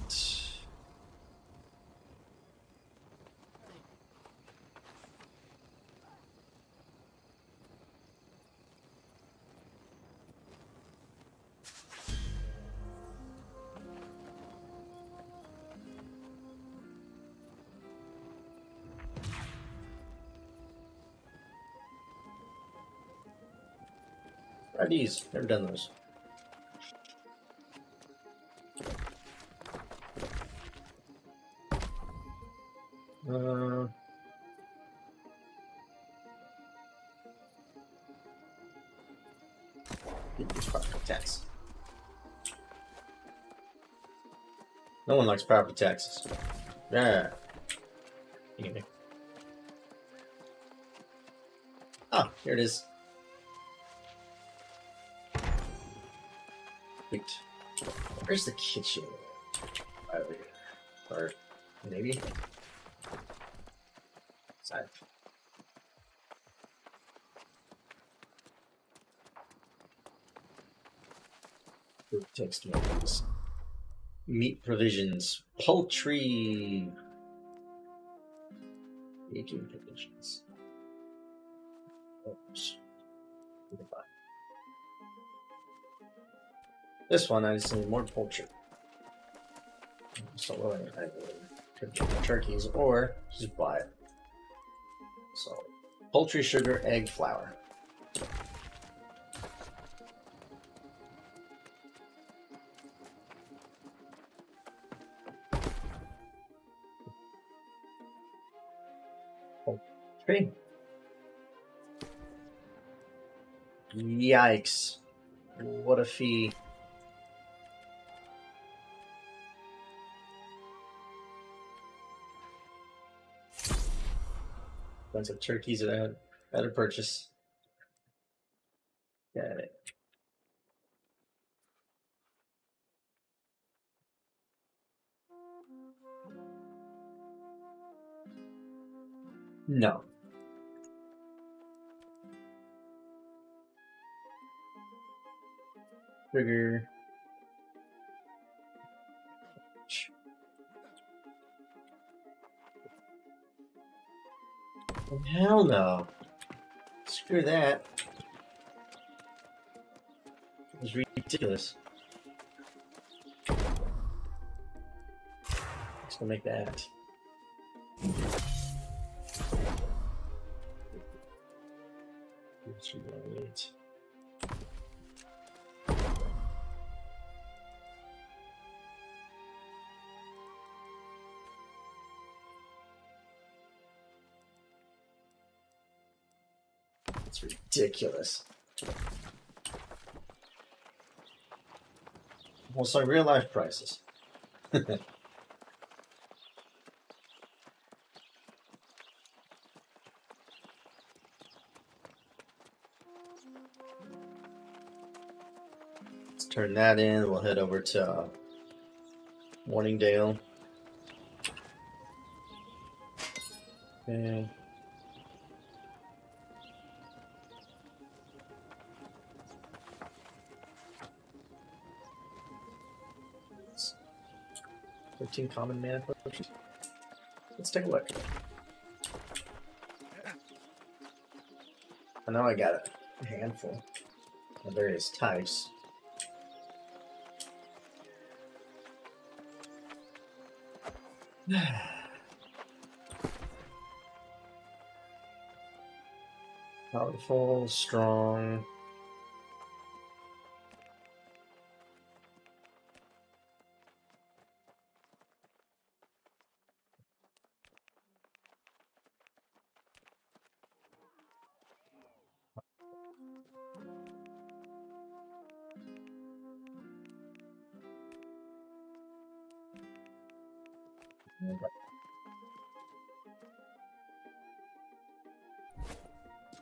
Right, these. Never done those. Uh, no one likes property taxes. Yeah. Ah, here it is. Wait, where's the kitchen? Over here. Or maybe. Side. Food text meals. Meat provisions. Poultry. Baking provisions. Oops. This one, I just need more poultry. So I could get the turkeys or just buy it. So, poultry, sugar, egg, flour. Poultry. Yikes. What a fee. Bunch of turkeys that I had at a purchase. Got it. No. Trigger. Hell no. Screw that. Let's read ridiculous. Just gonna make that. It's ridiculous. Almost like real life prices. Turn that in, we'll head over to uh, Morningdale. And thirteen common mana potions. Let's take a look. I know I got a handful of various types. Powerful, strong.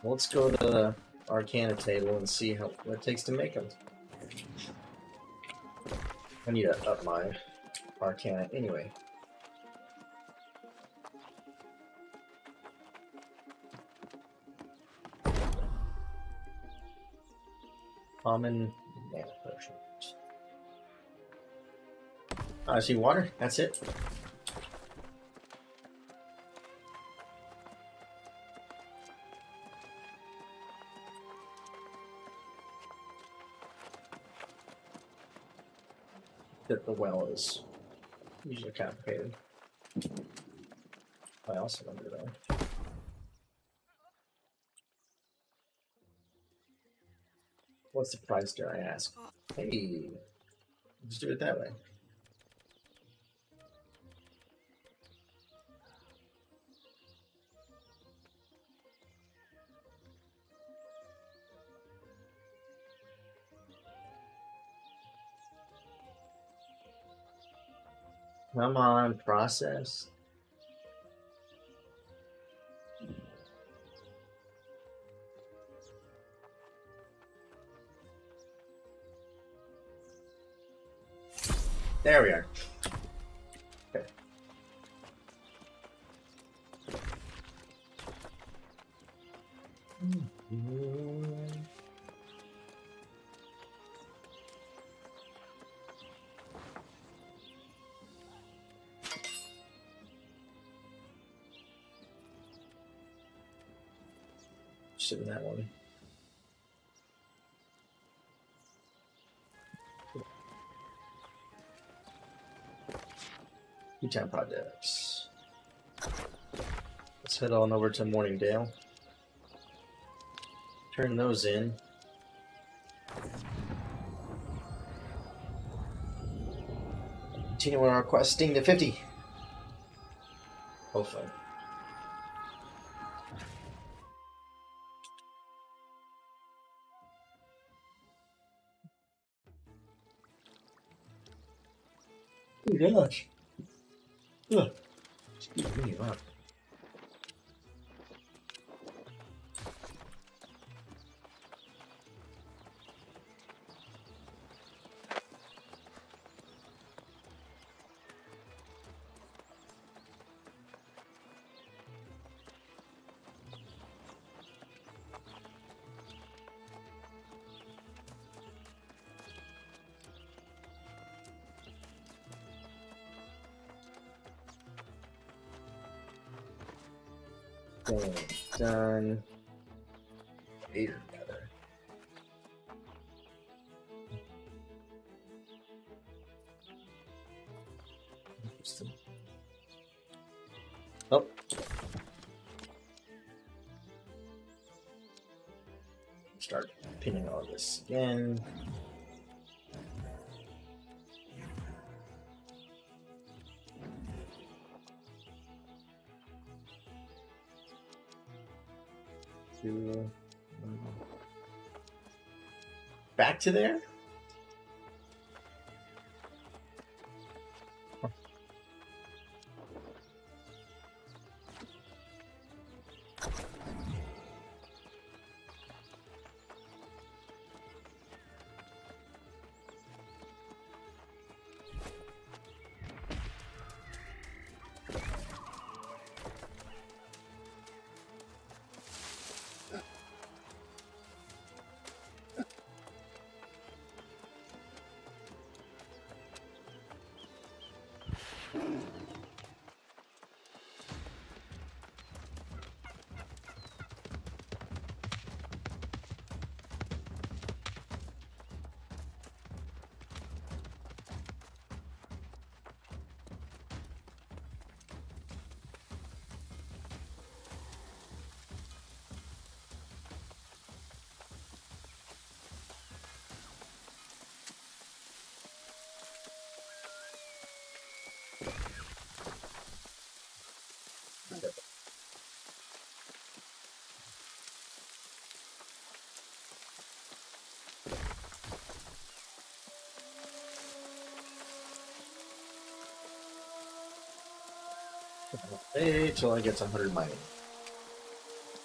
Let's go to the Arcana table and see how what it takes to make them. I need to up my Arcana anyway. Common mana potions. I see water. That's it. That the well is usually complicated. I also wonder though. What's the price, dare I ask? Hey, let's do it that way. Come on, process. There we are. Okay. Mm-hmm. In that one. Two time projects. Let's head on over to Morningdale. Turn those in. Continue our questing to fifty. Hopefully. Gosh. Ugh. Excuse me, wow. Done. Eight or better. Interesting. Oh. Start pinning all this again. Two. Back to there? Hey, till I get some hundred mining.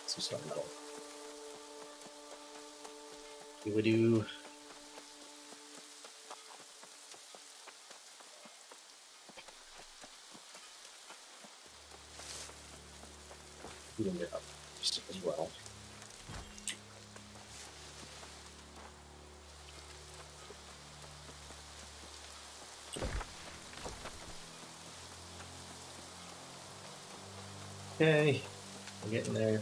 Some star metal. Do we do? We can get up just as well. Okay, we're getting there.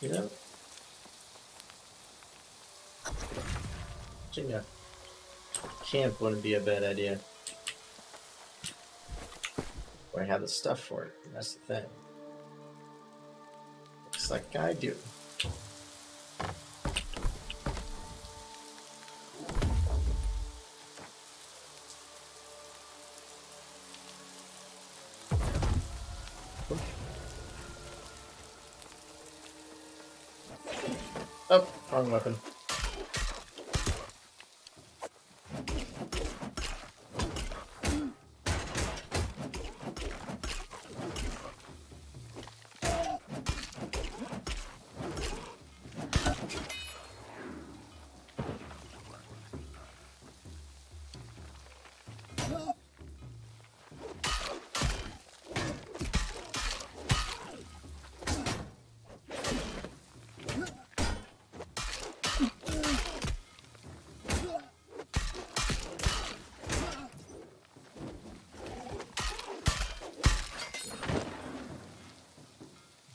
Yeah. I think a camp wouldn't be a bad idea. Or I have the stuff for it, that's the thing. Like I do. Oh, wrong weapon.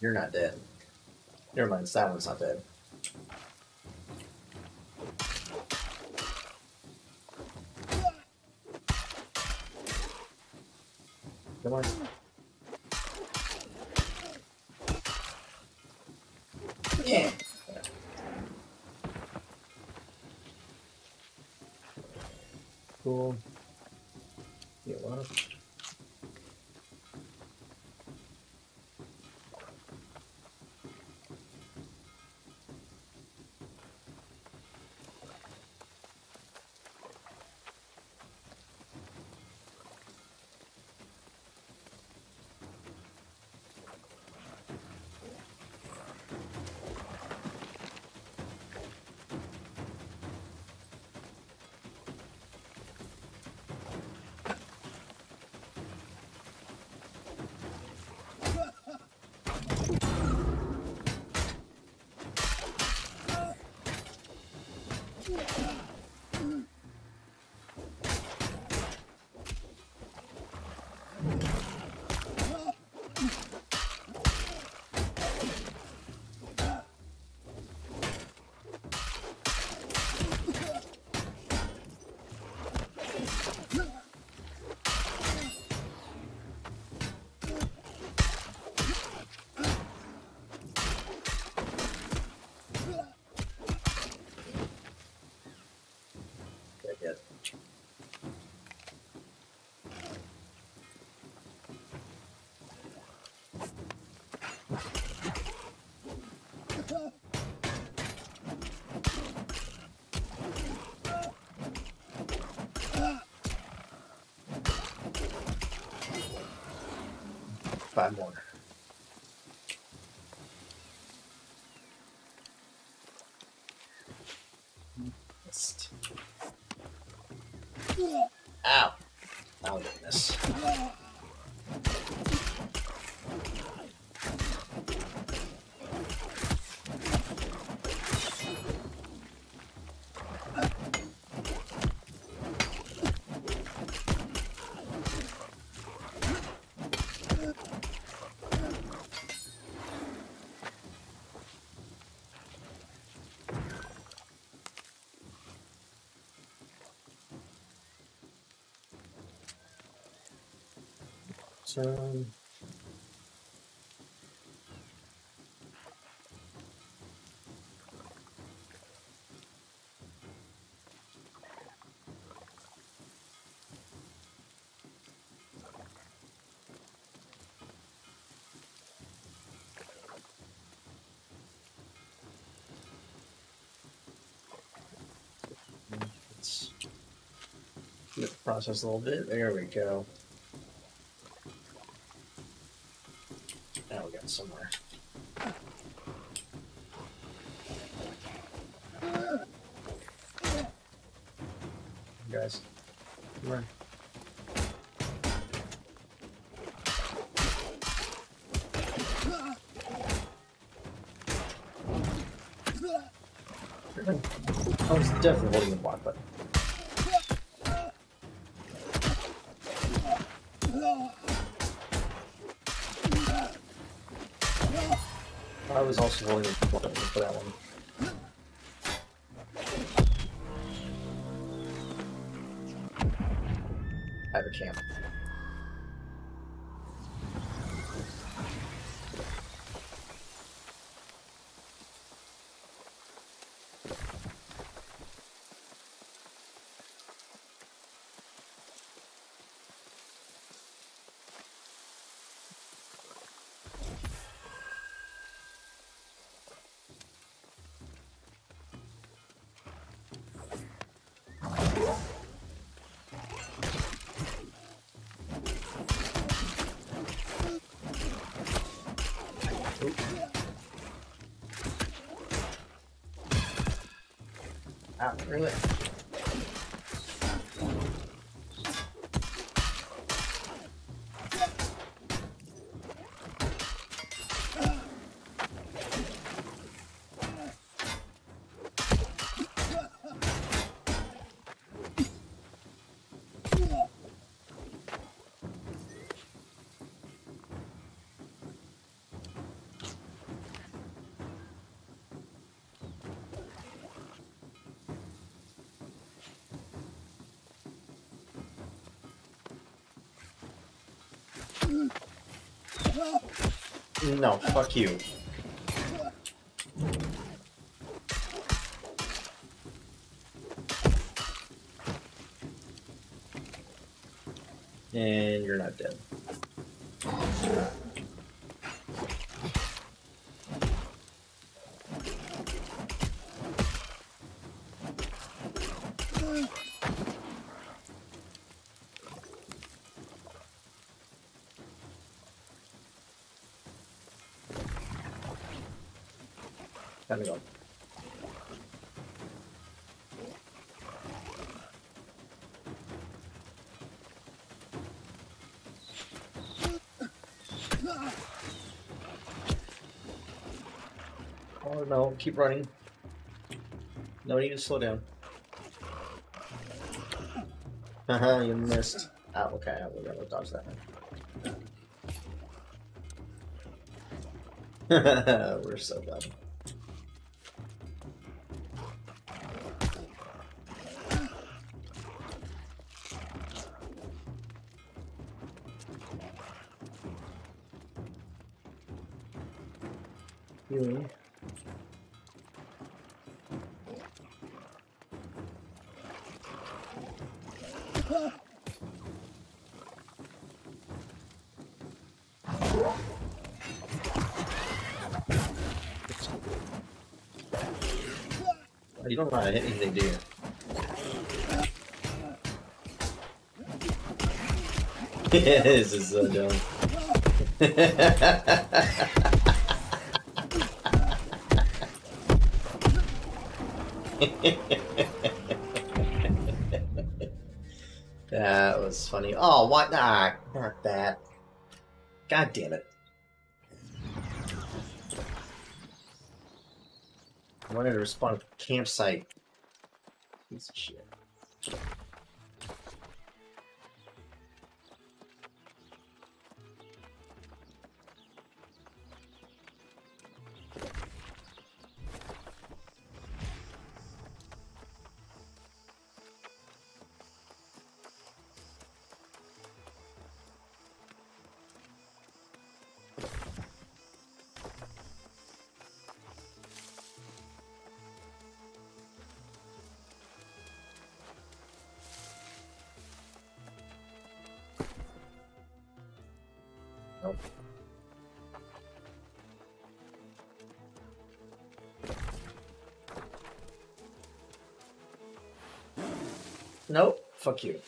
You're not dead. Never mind, that one's not dead. Come on. Yeah. Cool. Get one. five more. Ow. Oh, goodness. So let's let the process a little bit. There we go. Somewhere. Guys, come on. I was definitely holding the block button. I was also really important for that one. I have a camp. Ah, really? No, fuck you. And you're not dead. Time to go. Oh no, keep running. No need to slow down. Haha, you missed. Ah, okay, we're gonna dodge that one. We're so dumb. You don't want to hit anything, do you? This is so dumb. That was funny. Oh, why? Nah, not that. God damn it. I wanted to respawn at the campsite. Piece of shit. Nope, fuck you.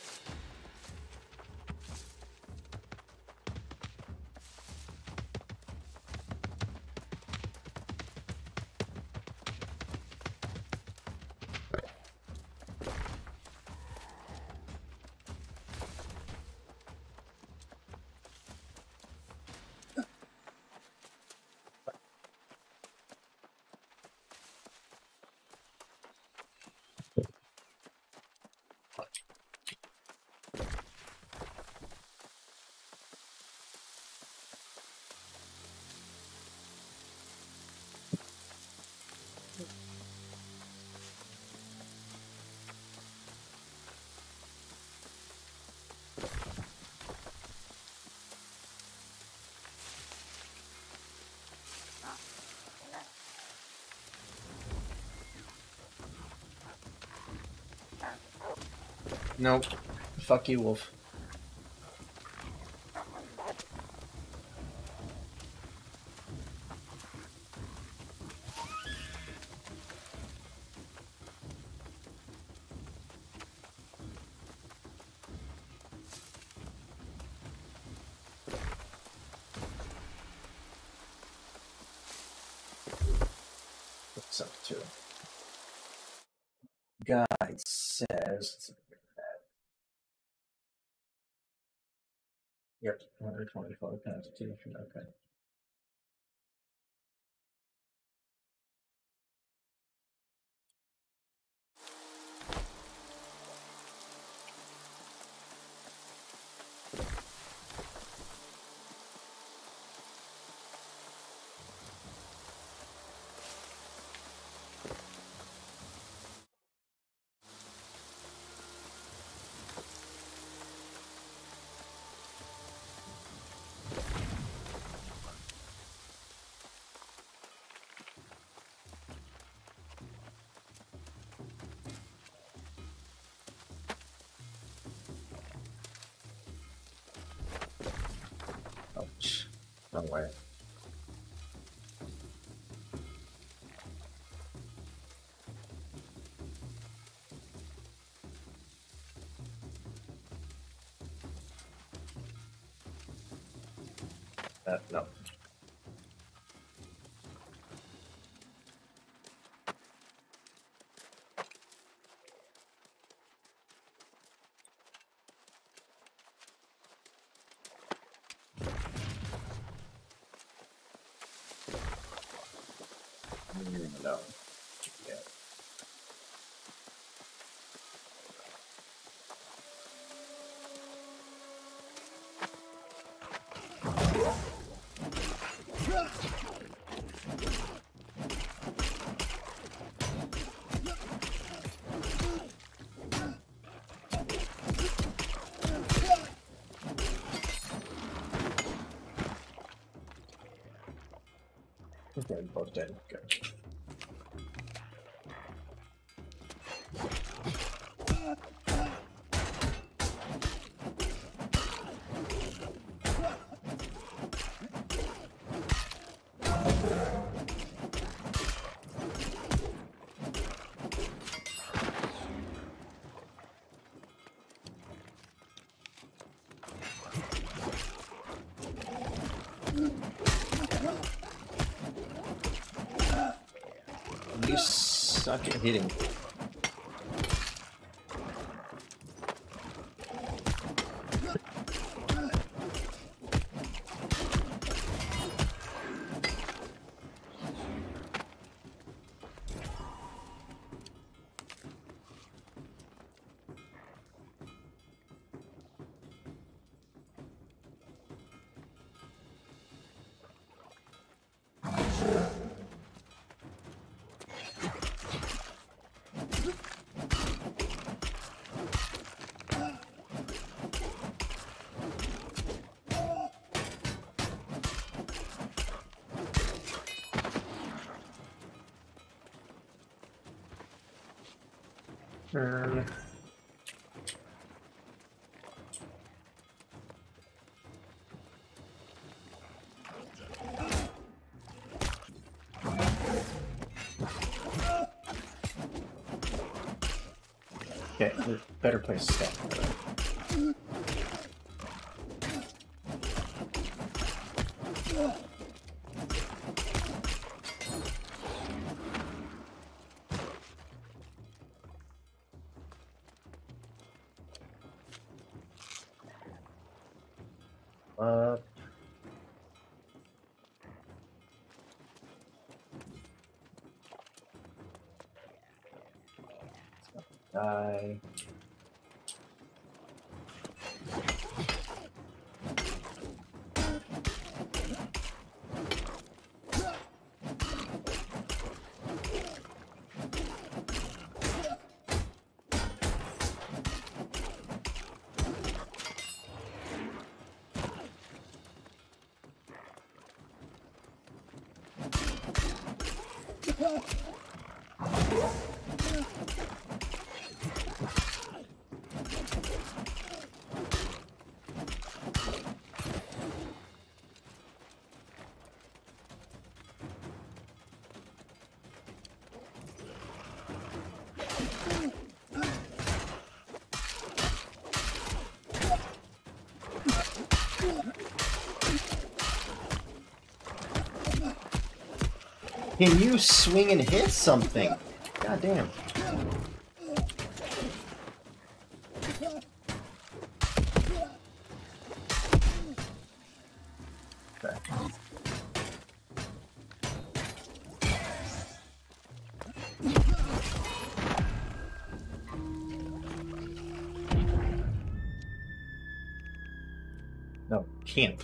Nope. Fuck you, wolf. What's up to? Guy says. Yep, one hundred twenty-five constitution, okay. No way. Uh, no. No. Yeah. Okay, we're both dead. Okay. Stop getting hitting. Um, okay, better place to stop. Can you swing and hit something? God damn. No, can't.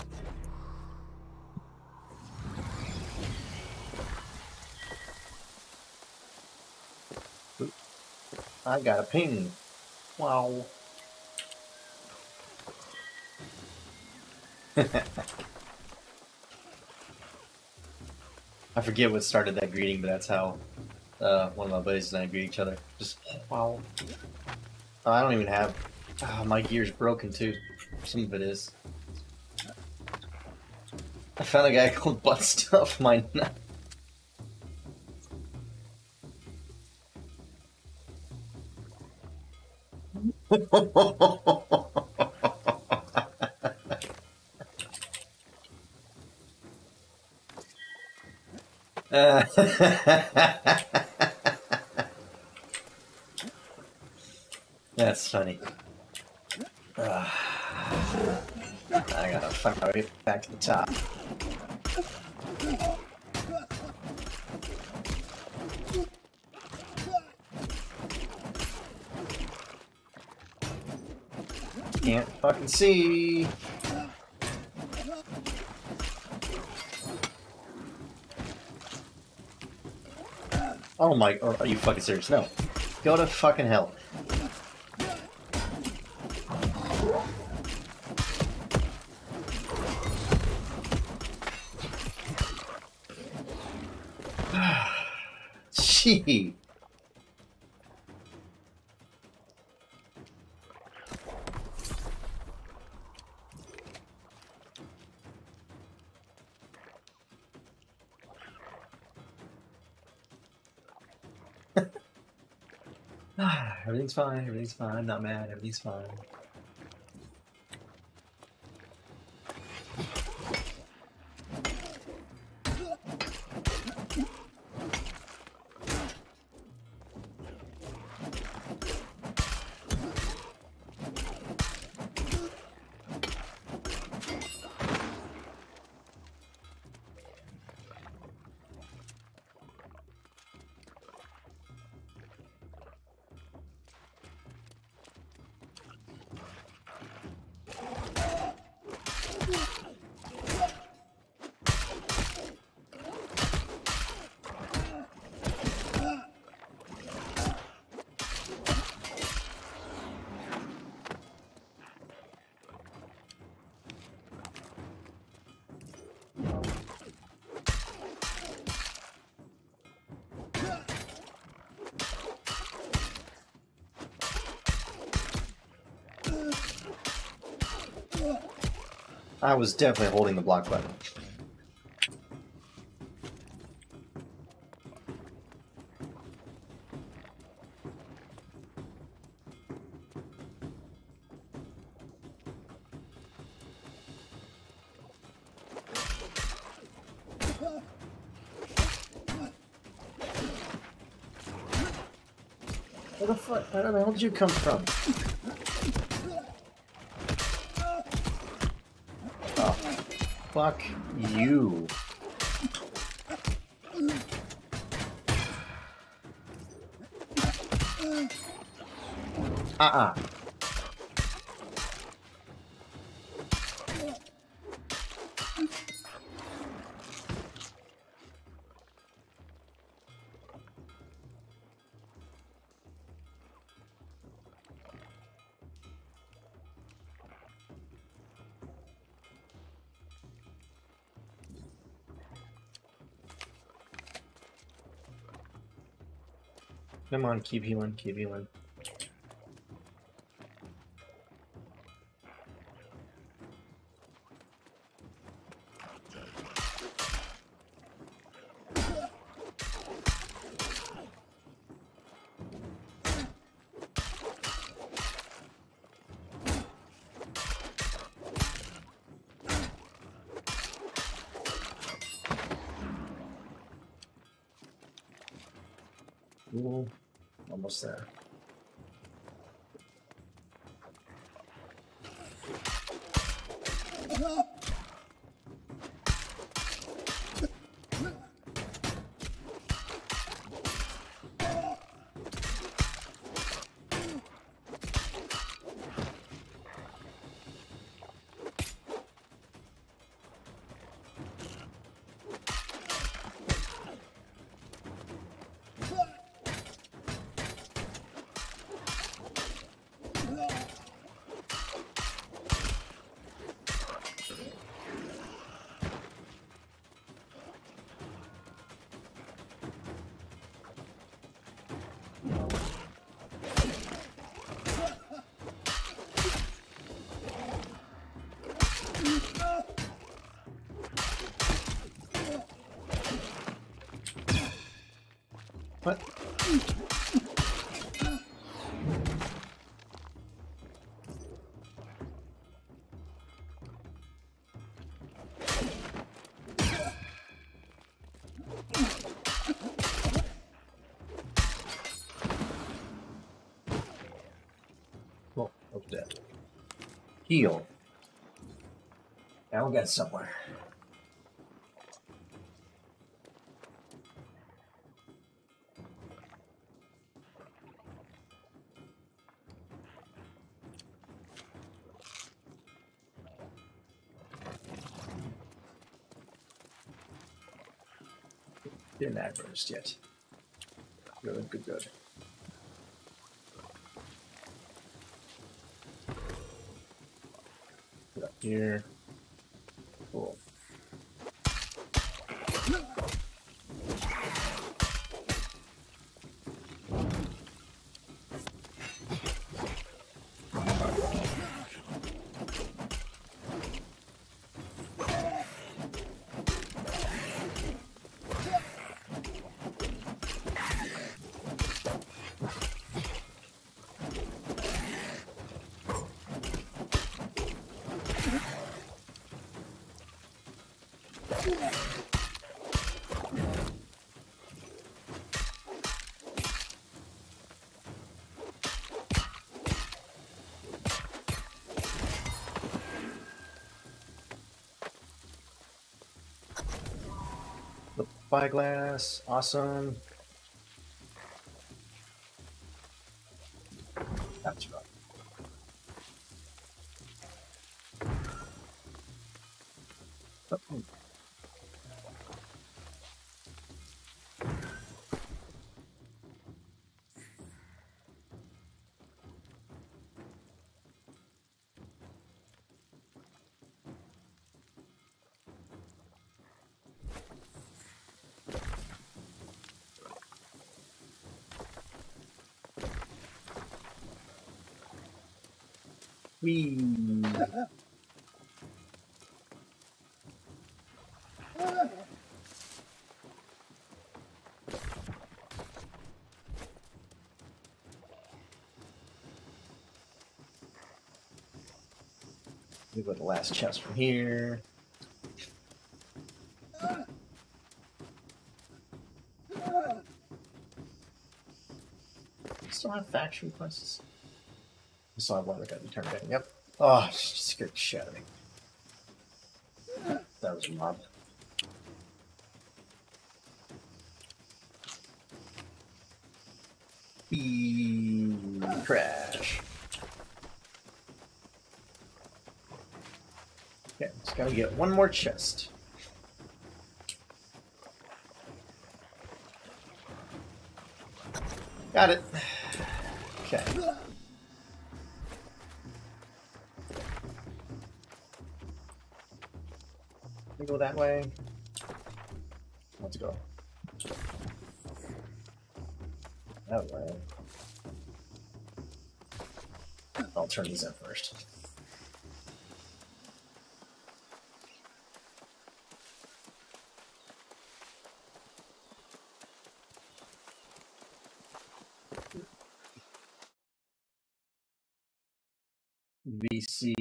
I got a ping. Wow. I forget what started that greeting, but that's how uh, one of my buddies and I greet each other. Just, wow. Oh, I don't even have... Oh, my gear's broken too. Some of it is. I found a guy called Butt Stuff. My nut. That's funny. Uh, I gotta find my way back to the top. Can't fucking see. Oh my, or are you fucking serious? No. Go to fucking hell. Gee. Everything's fine, everything's fine, I'm not mad, everything's fine. I was definitely holding the block button. Where the fuck? Where the hell did you come from? Oh, fuck you. Uh-uh. Come on, keep healing, keep healing. Ooh. Almost there. What? Well, I'm dead. Heal. That'll get somewhere. Didn't adverse yet. Good, good, good. Get up here. Cool. Spyglass, awesome. That's right. Oh, oh. Wee. We go to the last chest from here. Still have faction quests. I still have one that got me turned in. Yep. Oh, she scared the shit out of me. That was a mob. Be trash. Okay, just gotta get one more chest. Got it. Okay. We go that way. Let's go. That way. I'll turn these in first. V C.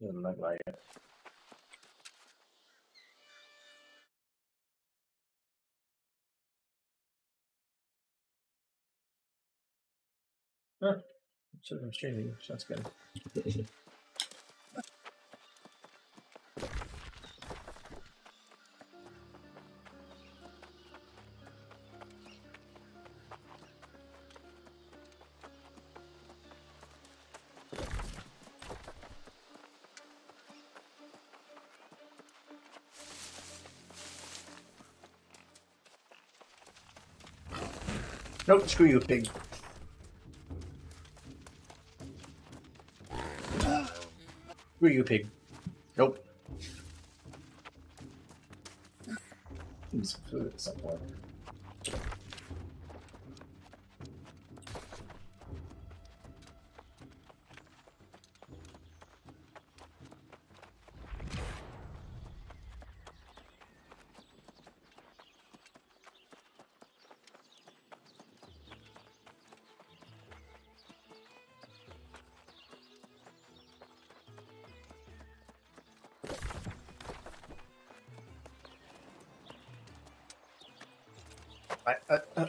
Doesn't look like it. Huh. I'm streaming, so that's good. Nope, screw you, pig. Screw you, pig. Nope. Let's put it somewhere. I, uh, uh,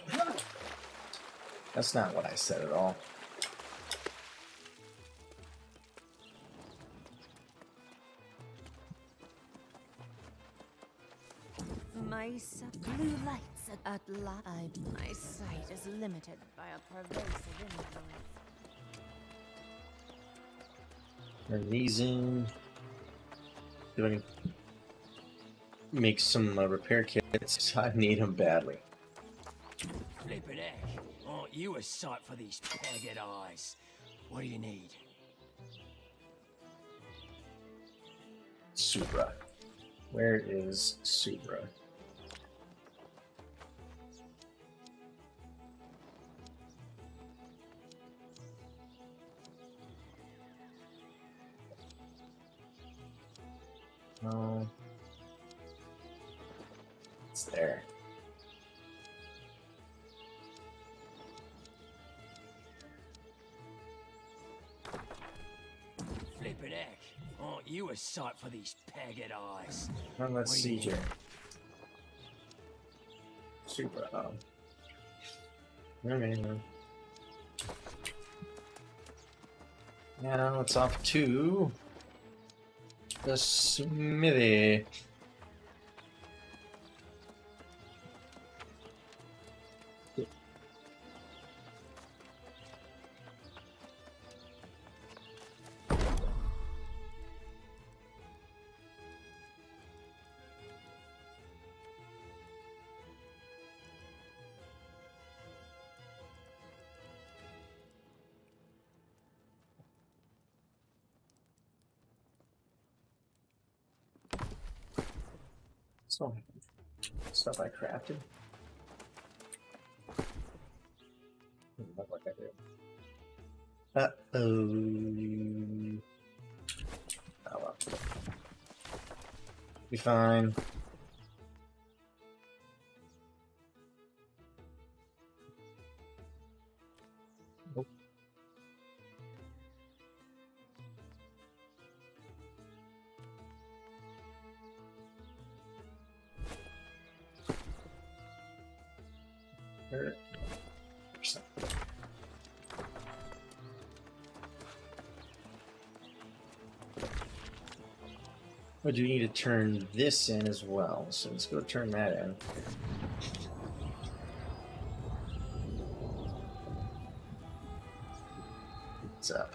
that's not what I said at all. My blue lights at last. My sight is limited by a pervasive influence. Turn these in. Do I need to make some uh, repair kits? I need them badly. Flippin' heck, aren't you a sight for these pegged eyes? What do you need? Supra. Where is Supra? No. It's there. You a sight for these pegged eyes. Well, let's see here. Super. Um, I mean, now it's off to the smithy. So, stuff I crafted. Doesn't look like I do. Uh oh. Oh well. be fine. Nope. There. I do need to turn this in as well, so let's go turn that in. What's up?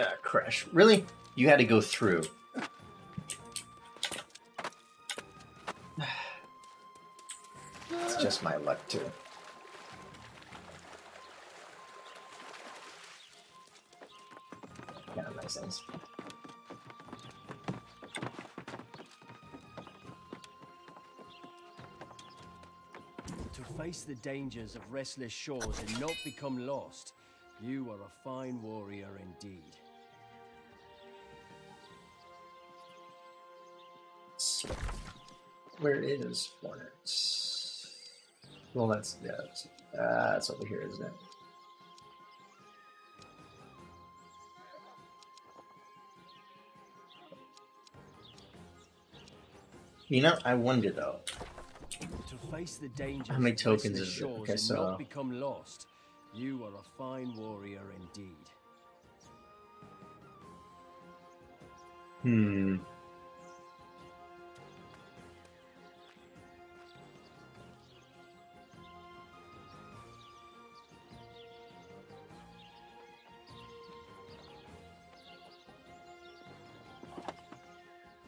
Ah, crash. Really? You had to go through. It's just my luck, too. Kind of nice things. To face the dangers of restless shores and not become lost, you are a fine warrior indeed. Where is Hornets? Well, that's, yeah, that's, uh, that's over here, isn't it? You know, I wonder though. To face the danger, how many tokens is it? Okay, so not become lost. You are a fine warrior indeed. Hmm.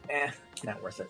Eh, not worth it.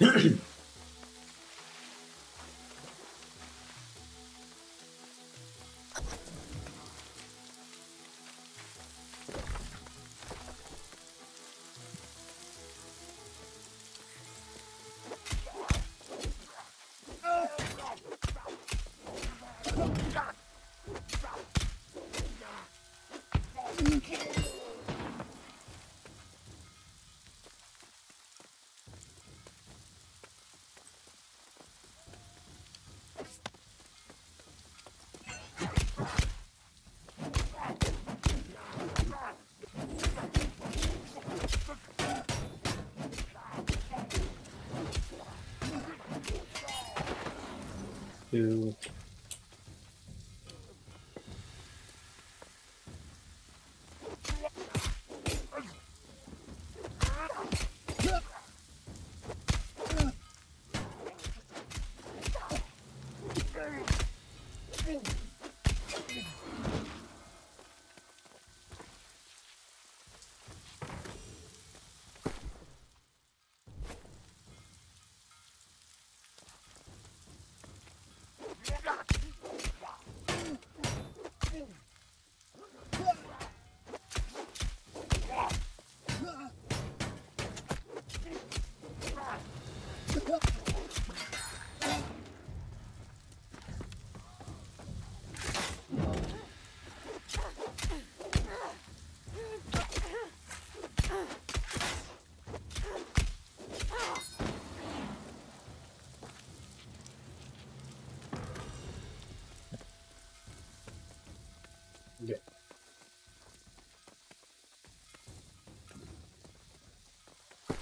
To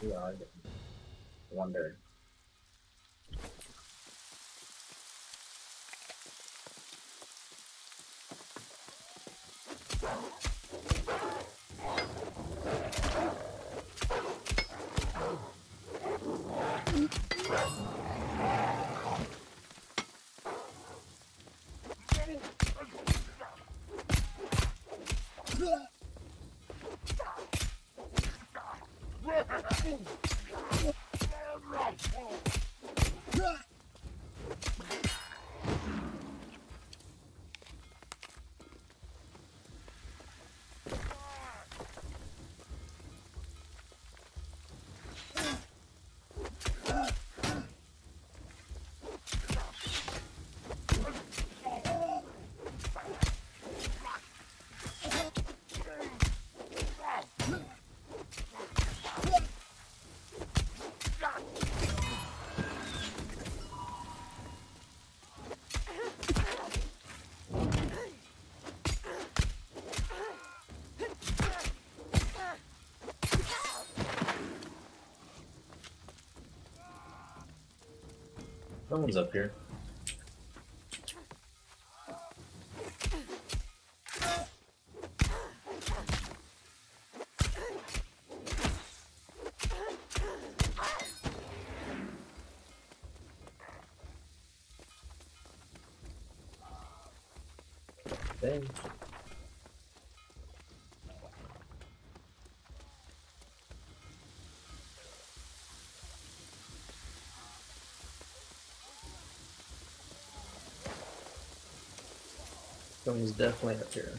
Who are they? I wonder. Someone's up here. Dang. Someone's definitely up here.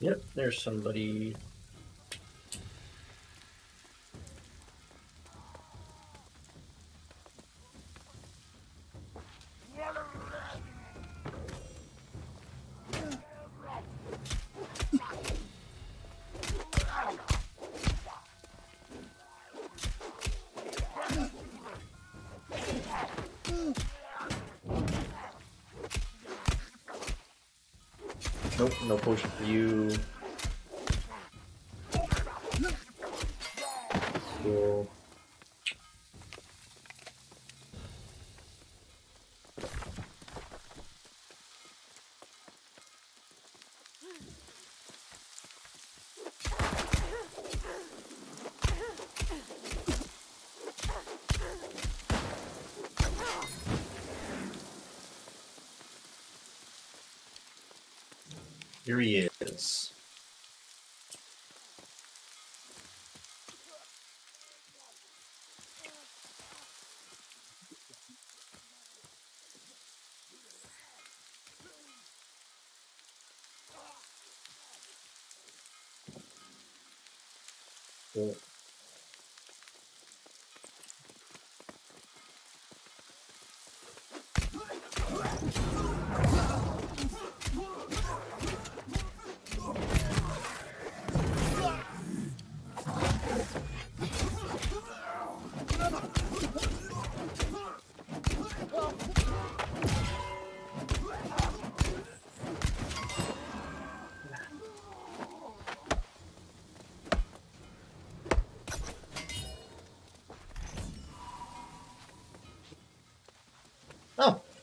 Yep, there's somebody. Nope, no potion for you. Cool. Here he is. Cool.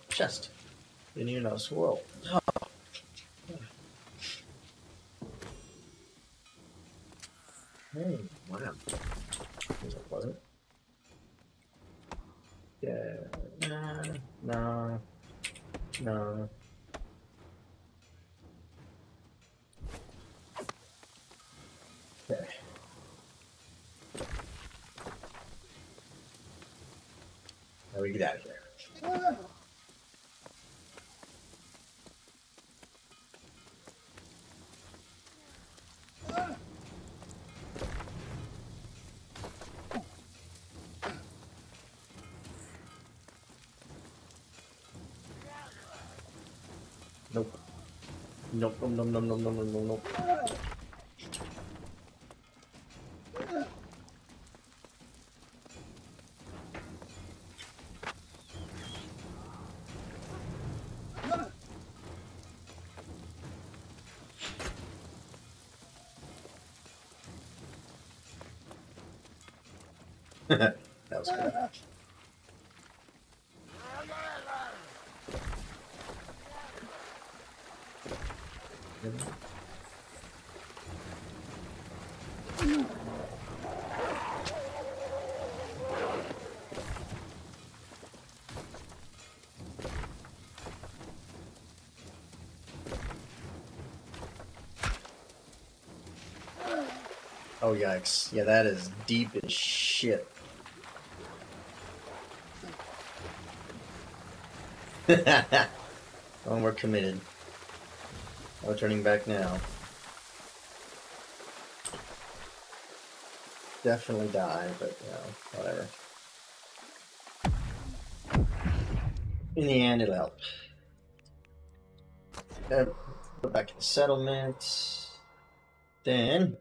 Chest. Didn't even know swirl. Oh. Hey, wow. Was that pleasant? Yeah. Nah. Nah. Nah. Okay. Now we get out of here. Ah. Nope. Nope, nope, nope, nope, nope, nope, nope, nope. That was good. Oh, yikes. Yeah, that is deep as shit. Oh, we're committed. No turning back now. Definitely die, but you know, whatever. In the end, it'll help. Uh, go back to the settlement. Then.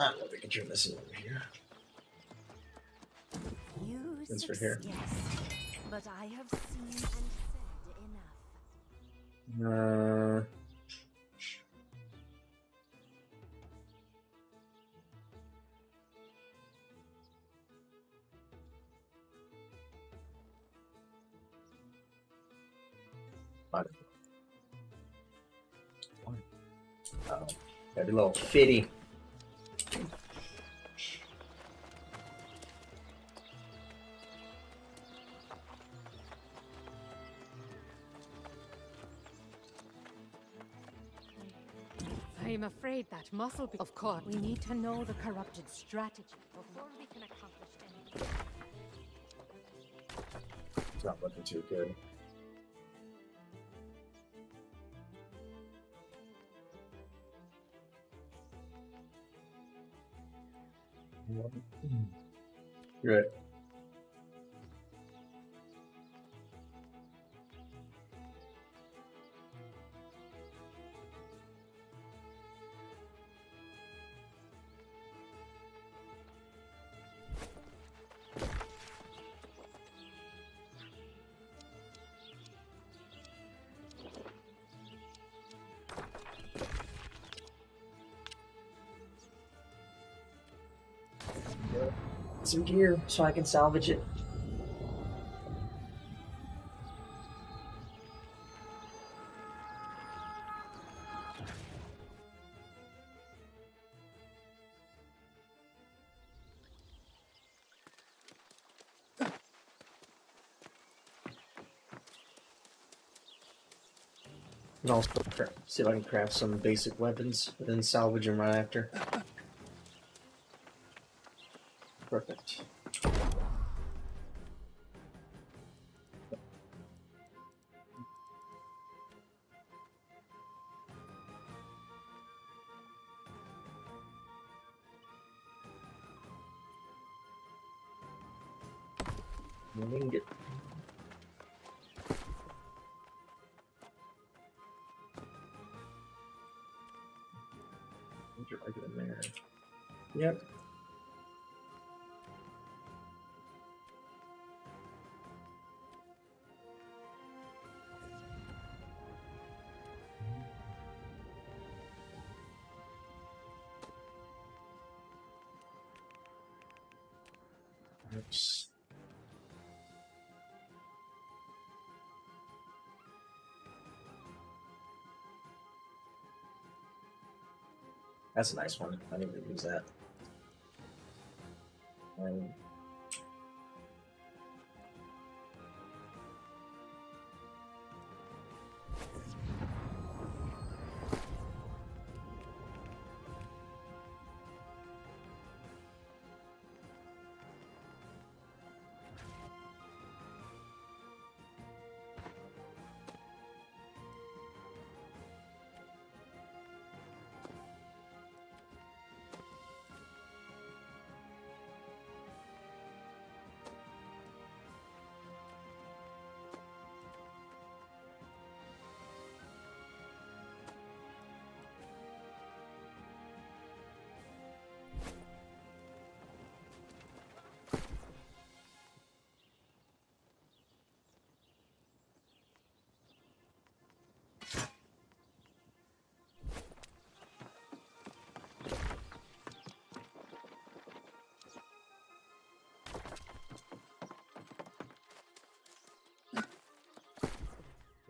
I don't know if we can turn this in over here. Since we're here. But I have seen and said enough. Uh, Fine. Uh-oh. Gotta be a little fitty. I'm afraid that muscle be- Of course, we need to know the corrupted strategy before we can accomplish anything. It's not looking too good. Good. Some gear so I can salvage it. And also see if I can craft some basic weapons and then salvage them right after. Perfect. Morningdale. I get in there. Yep. That's a nice one. I need to use that. And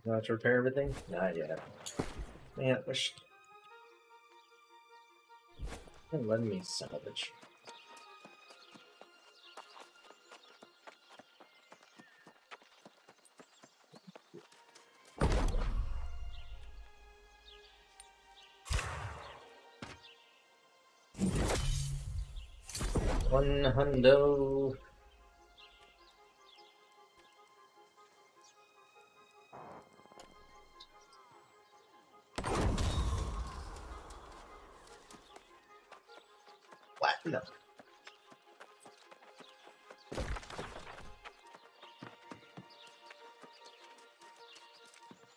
Not to repair everything? Not yet. Man, wish. They're letting me salvage. One hundo. What? No.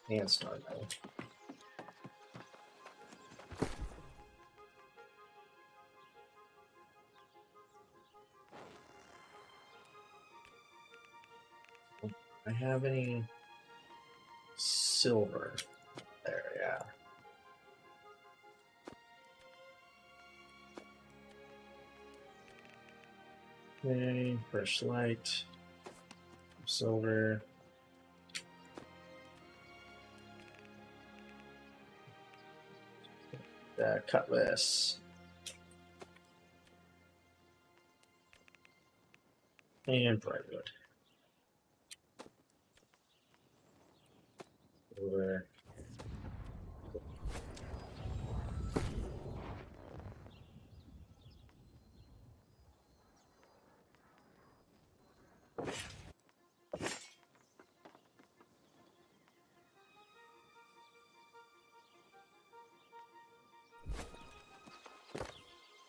And start now. I have any silver there, yeah. Okay, fresh light, silver. Uh, cutlass. And Brightwood. Over.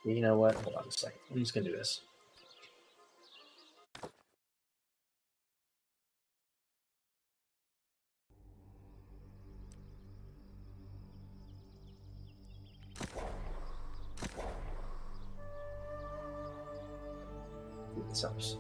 You know what? Hold on a second. I'm just gonna do this. Helps.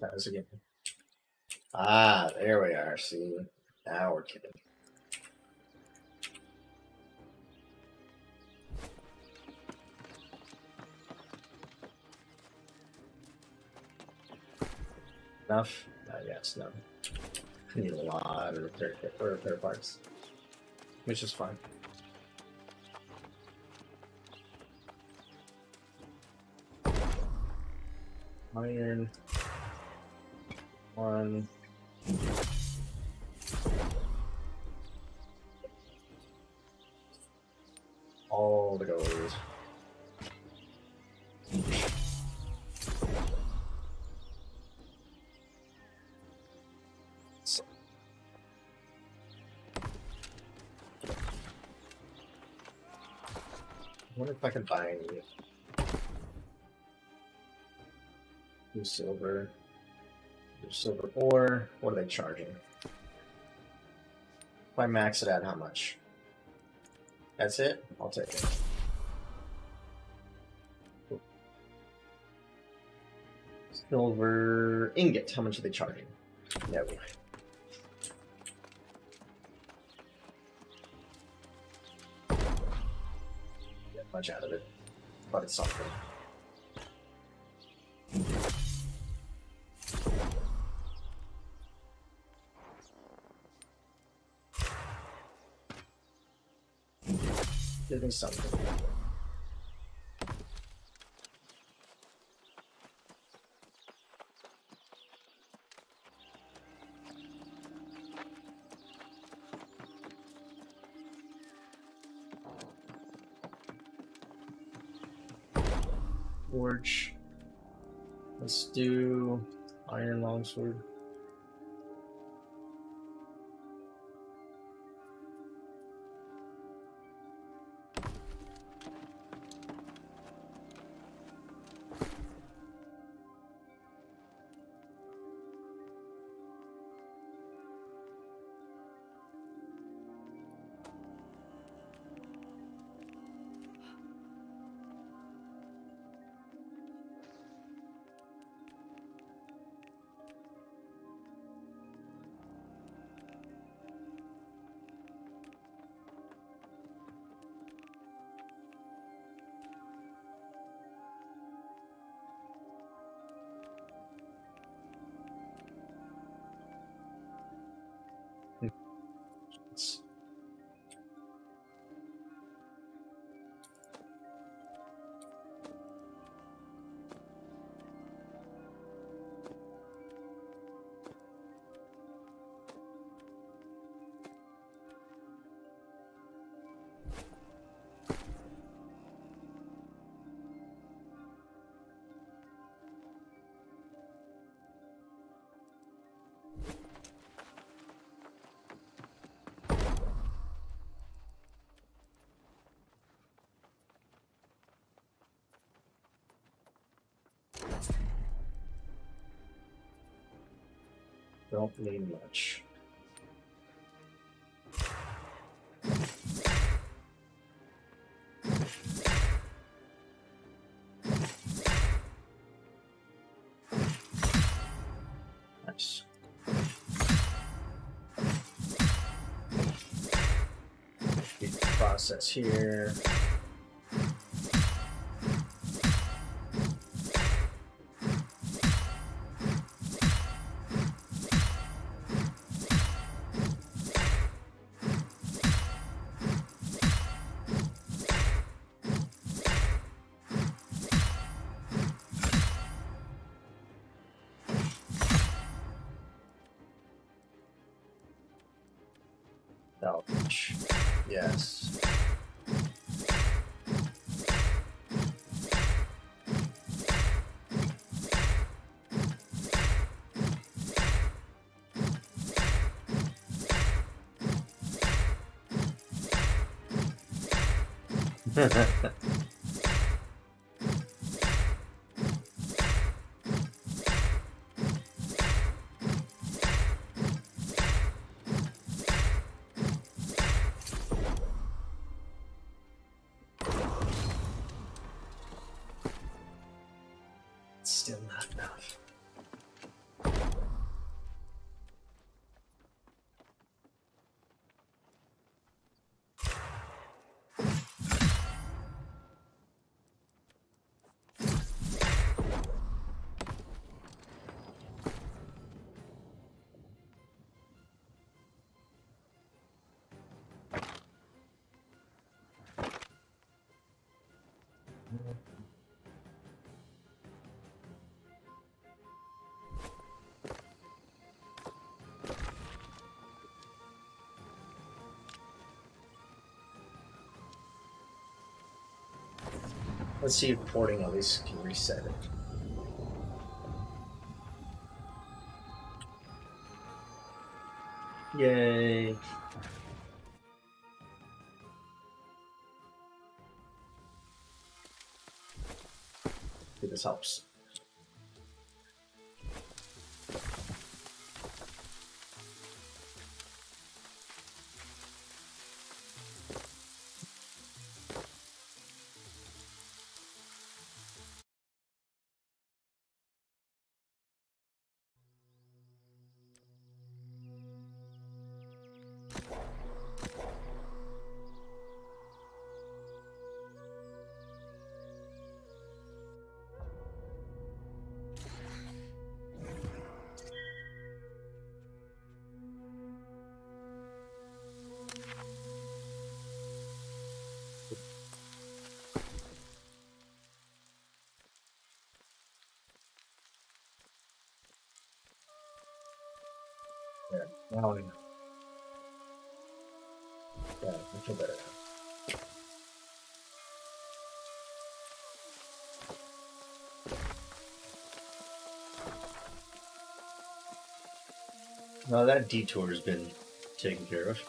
That was a good one. Ah, there we are. See, now we're kidding. Enough? Not yet, it's not. I need a lot of repair, repair parts, which is fine. Iron. One. All the goals. So. I wonder if I can buy any new silver. Silver ore. What are they charging? If I max it out, how much? That's it? I'll take it. Ooh. Silver ingot. How much are they charging? No. Get much out of it, but it's something. Doing something. Forge. Let's do iron longsword. distance. Don't need much. Nice. Get the process here. Yes. Let's see if porting at least can reset it. Yay. Hopefully this helps. There, now I know. Yeah, I feel better now. Now that detour's been taken care of.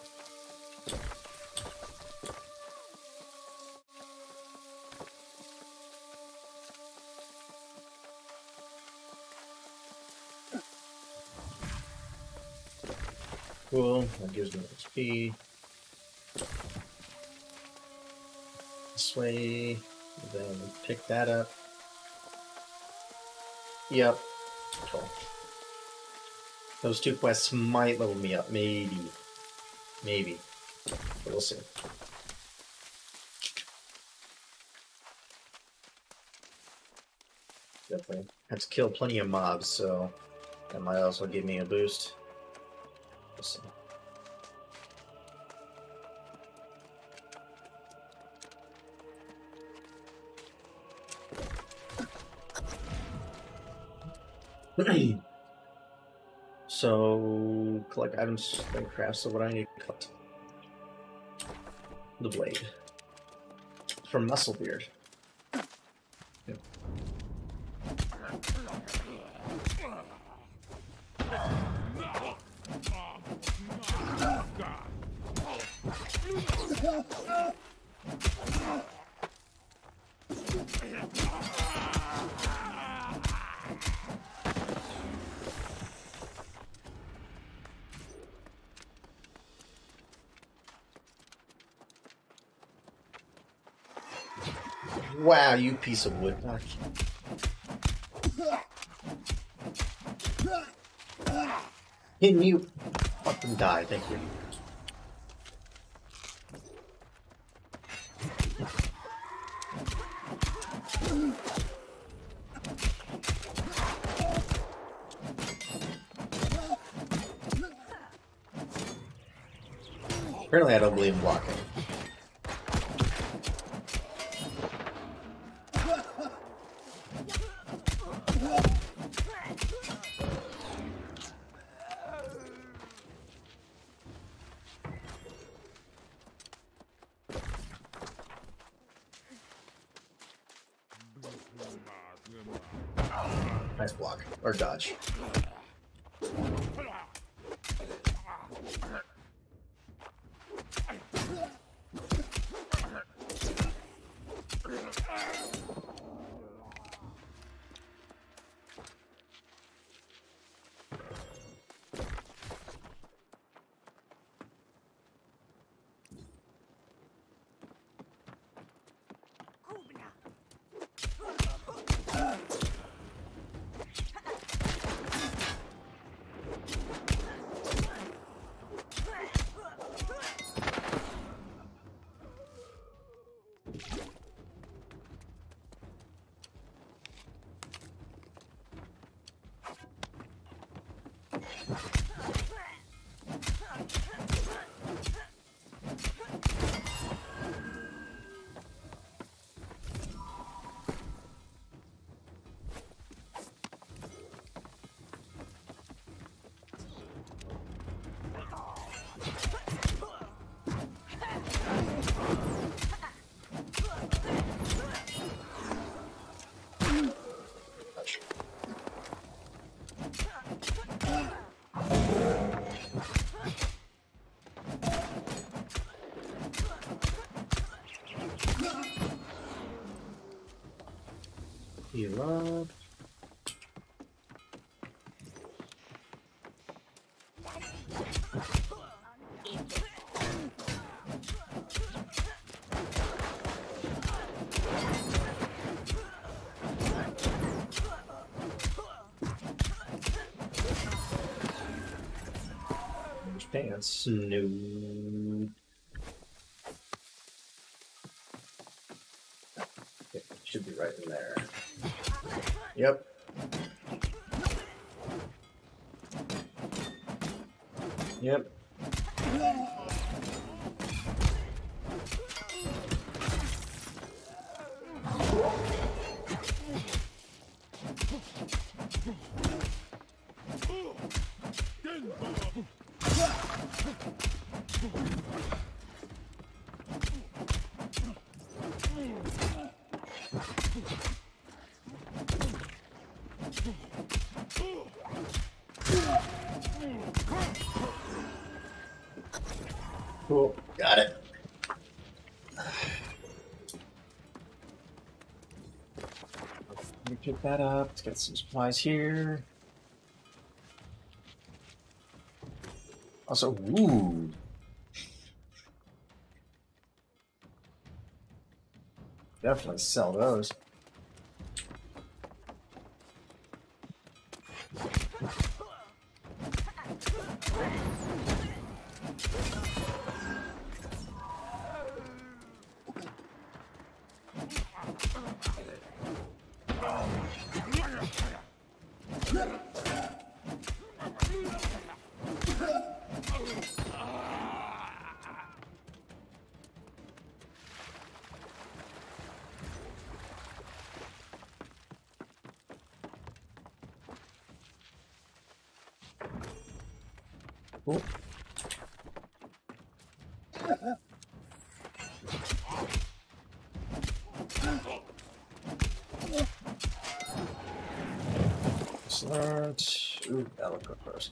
Cool, that gives me X P. This way, then pick that up. Yep, cool. Those two quests might level me up, maybe. Maybe. But we'll see. Definitely. I have to kill plenty of mobs, so that might also give me a boost. Let's see. So, collect items and crafts. So what I need to collect? The blade. From Musclebeard. Yep. Wow, you piece of wood. Can you fucking die? Thank you. Apparently I don't believe in blocking. Nice block. Or dodge. Love. Pants, no. It should be right in there. Yep. Yep. Cool. Got it. Let me pick that up. Let's get some supplies here. Also, ooh. Definitely sell those. cool. Start. Ooh, that'll go first.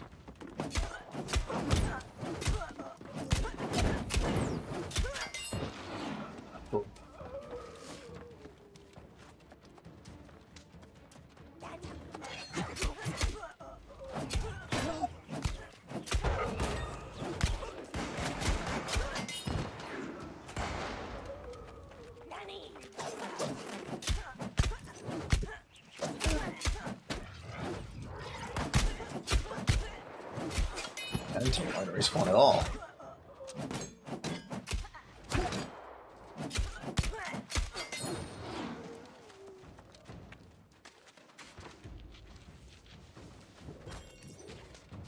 Cool. Respawn at all.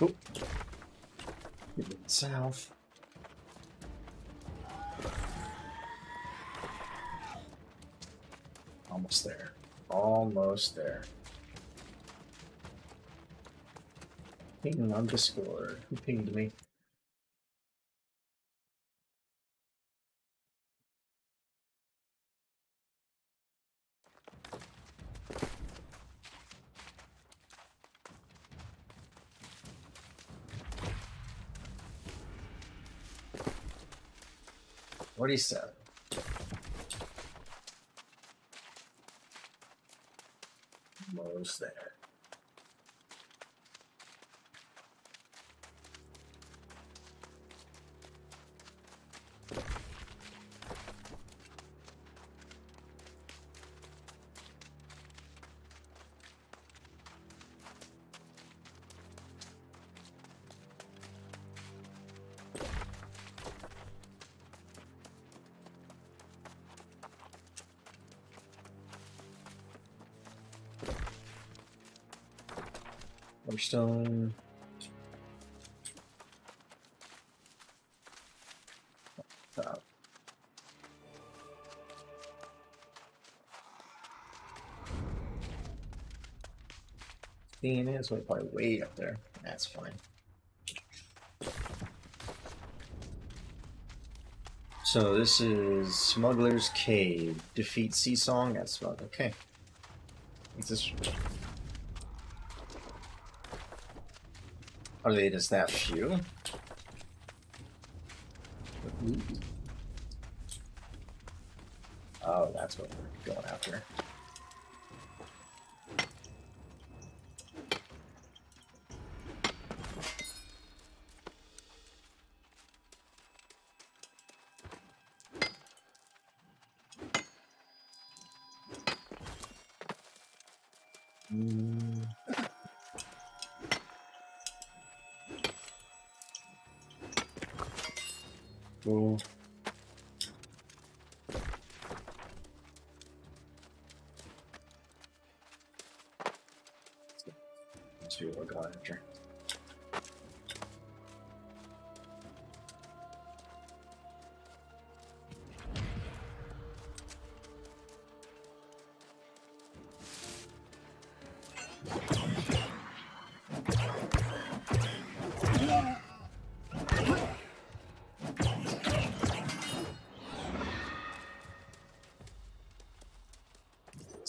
Oop. Get it south. Almost there. Almost there. Ping on Discord. Who pinged me? forty-seven. Almost there. Stone. Stop. Thing is, we're probably way up there. That's fine. So this is Smuggler's Cave. Defeat Sea Song at Smuggler. Okay. Is this? Are they just that few? Ooh. Oh, that's what we're going after.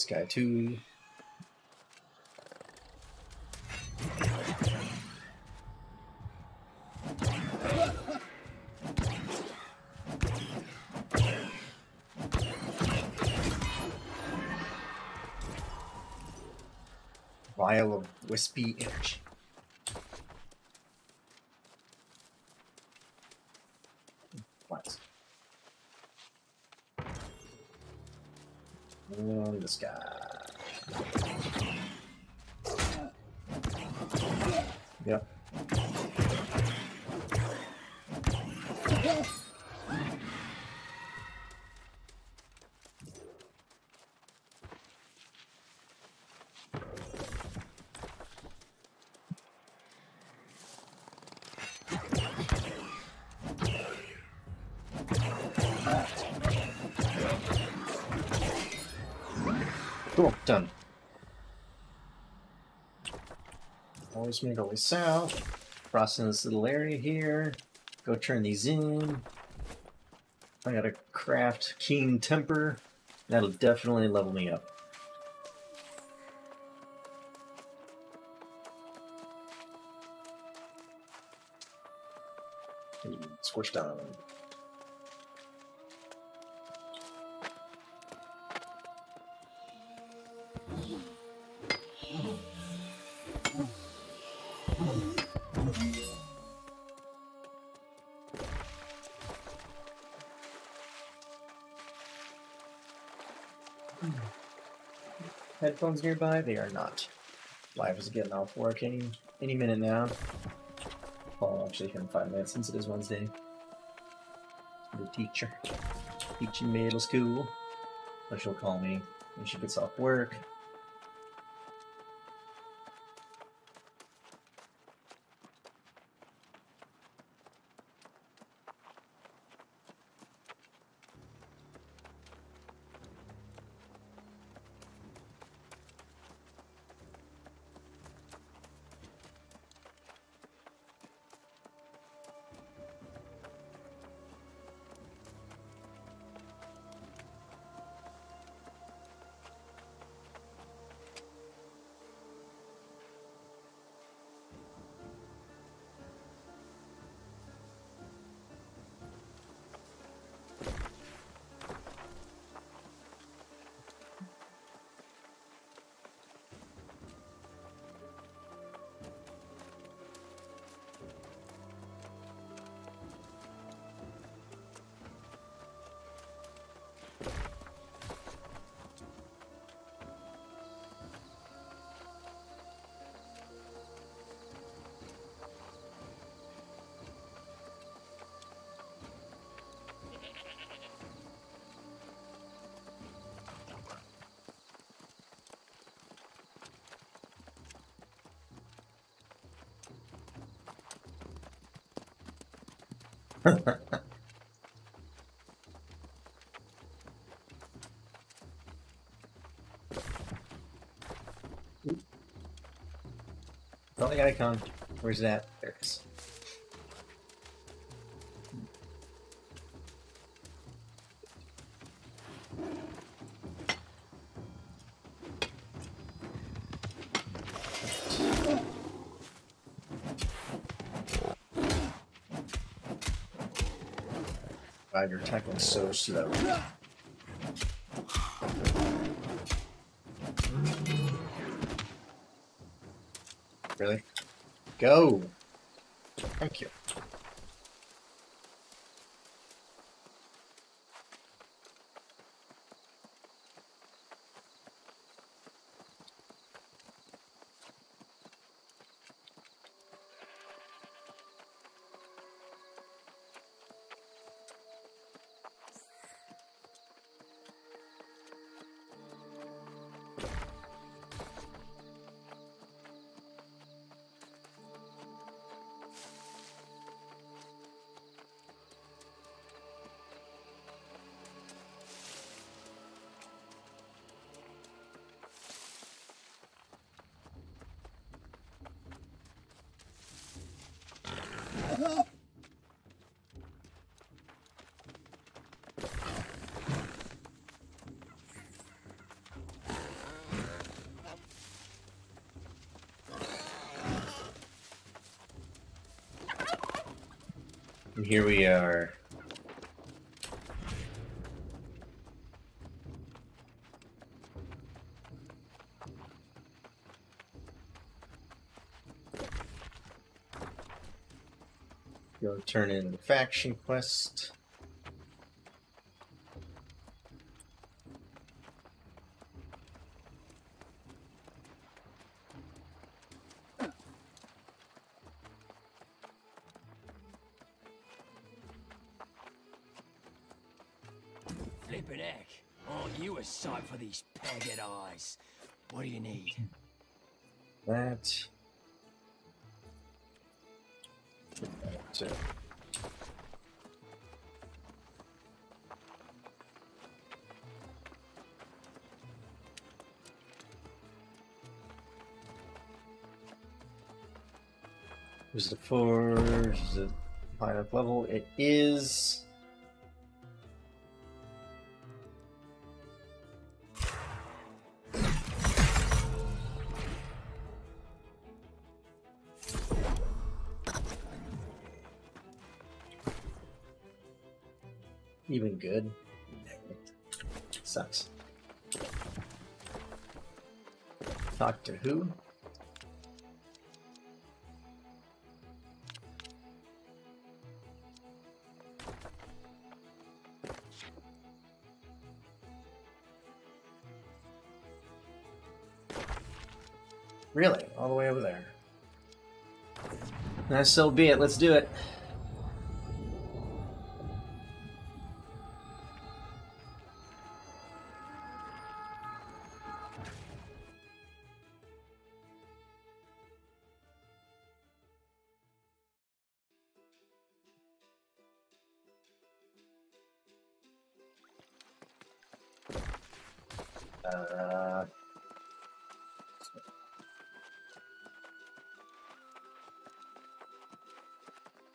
Guy two. Vial of wispy energy. This guy. Yep. Cool, done. Always make our way south. Crossing this little area here. Go turn these in. I gotta craft Keen Temper. That'll definitely level me up. Squish down. Headphones nearby? They are not. Live is getting off work any, any minute now. Well, actually, in five minutes since it is Wednesday. The teacher. Teaching middle school. So she'll call me when she gets off work. Oh, the icon. Where's that? There it is. God, you're tackling so slow. Really? Go! Thank you. And here we are. Go turn in the faction quest. Flippin' heck, aren't you a sight for these pegged eyes? What do you need? That. That's it. Is it a four? Is it high enough level? It is. Even good. Sucks. Talk to who? Really? All the way over there. And so be it. Let's do it.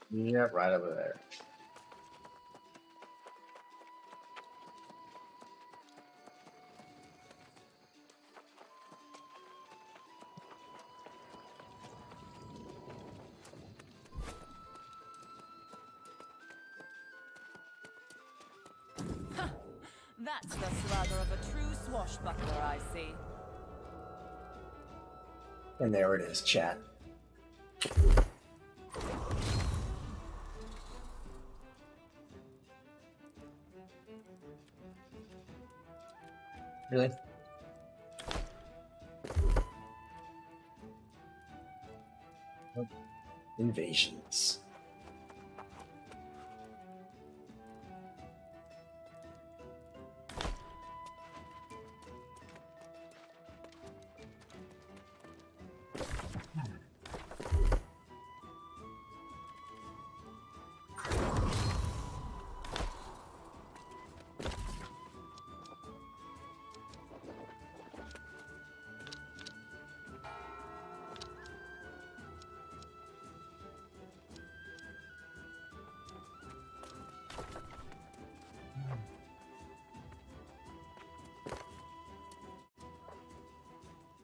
Yep, right over there. That's the swagger of a true swashbuckler, I see. And there it is, chat. Really? Oh. Invasions.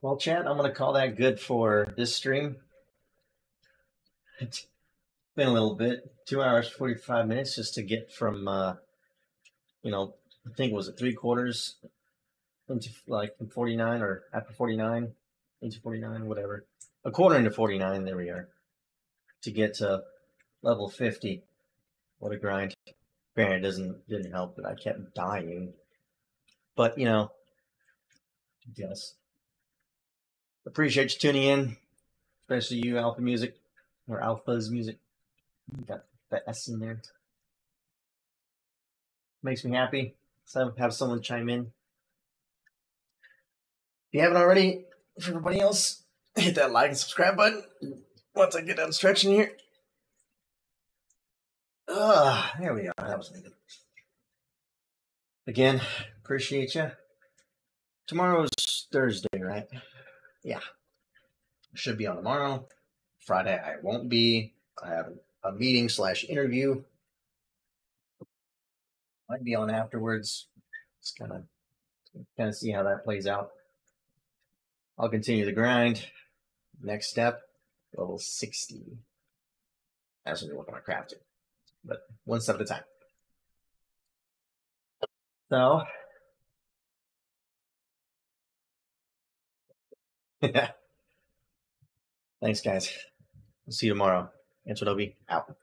Well, chat, I'm going to call that good for this stream. It's been a little bit, two hours, forty-five minutes just to get from, uh, you know, I think it was it three quarters into like from forty-nine or after forty-nine, into forty-nine, whatever. A quarter into forty-nine, there we are, to get to level fifty. What a grind. Granted, it doesn't, didn't help that I kept dying. But, you know, yes. Appreciate you tuning in, especially you, Alpha Music, or Alpha's Music. Got that S in there. Makes me happy. So have someone chime in. If you haven't already, for everybody else, hit that like and subscribe button. Once I get done stretching here. Ah, there we are. That was needed. Again, appreciate you. Tomorrow's Thursday, right? Yeah, should be on tomorrow. Friday, I won't be. I have a meeting slash interview. Might be on afterwards. Just kind of kind of see how that plays out. I'll continue the grind. Next step, level sixty. That's when you're working on crafting, but one step at a time. So. Yeah. Thanks, guys. We'll see you tomorrow. Antwonobi out.